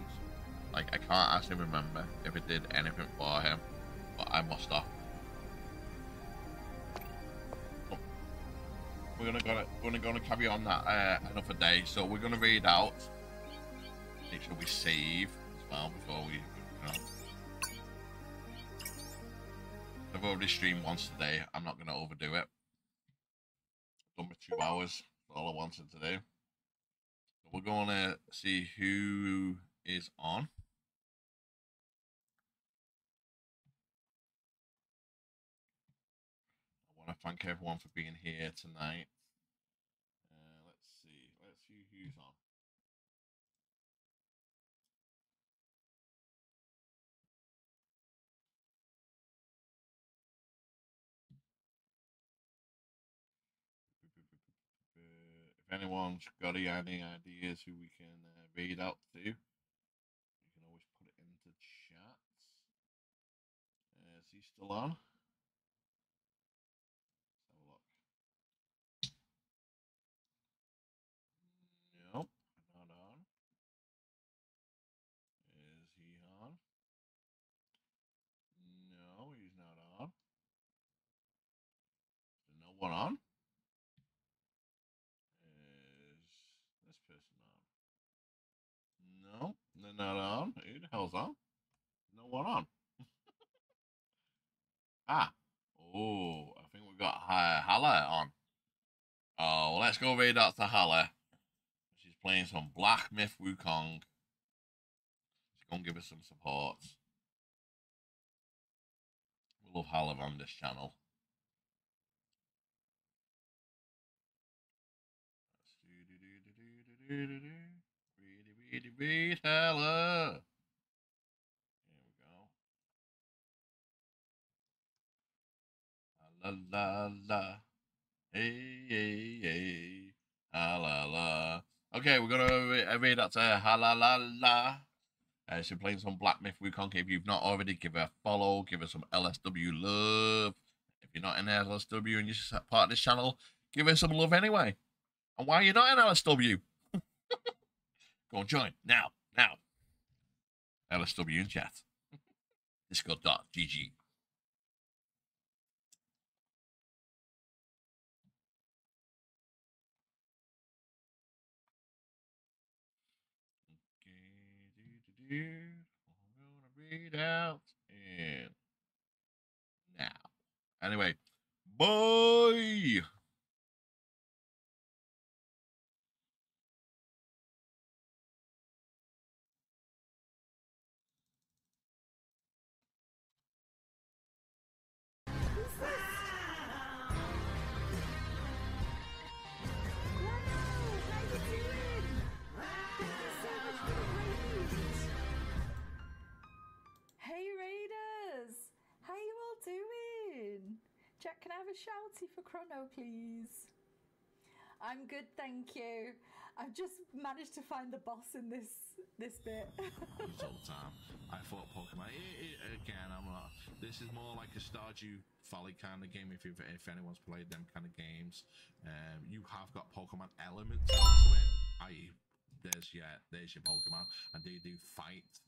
Like I can't actually remember if it did anything for him, but I must have. Oh. We're gonna gonna gonna gonna carry on that uh, another day. So we're gonna read out. Make sure we save as well before we. You know. I've already streamed once today. I'm not gonna overdo it. For two hours, all I wanted to do. So we're going to see who is on. I want to thank everyone for being here tonight. Uh, let's see, let's see who's on. Anyone's got any ideas who we can uh, read out to, you can always put it into chat. Uh, is he still on? Let's have a look. Nope, not on. Is he on? No, he's not on. Is no one on? Not on. Who the hell's on? No one on. ah. Oh, I think we've got uh, Hala on. Oh, let's go read out to Hala. She's playing some Black Myth Wukong. She's going to give us some support. We love Hala on this channel. Ready, read, Hala. Here we go. La la la. Hey, hey, hey. Hala la. Okay, we're going to re read that to Hala la la. Uh, she's playing some Black Myth Wukong. If you've not already, give her a follow. Give her some L S W love. If you're not in L S W and you're part of this channel, give her some love anyway. And why are you not in L S W? Go and join now, now. L S W in chat. Discord dot G G. Okay, do, do, do. I'm gonna read out in now. Anyway, bye. Jack, can I have a shouty for Chrono, please? I'm good, thank you. I've just managed to find the boss in this this bit. This whole time, I thought Pokemon. It, it, again, I'm not. This is more like a Stardew Valley kind of game. If you've, if anyone's played them kind of games, um, you have got Pokemon elements into it. that is, there's yeah, there's your Pokemon, and they do fight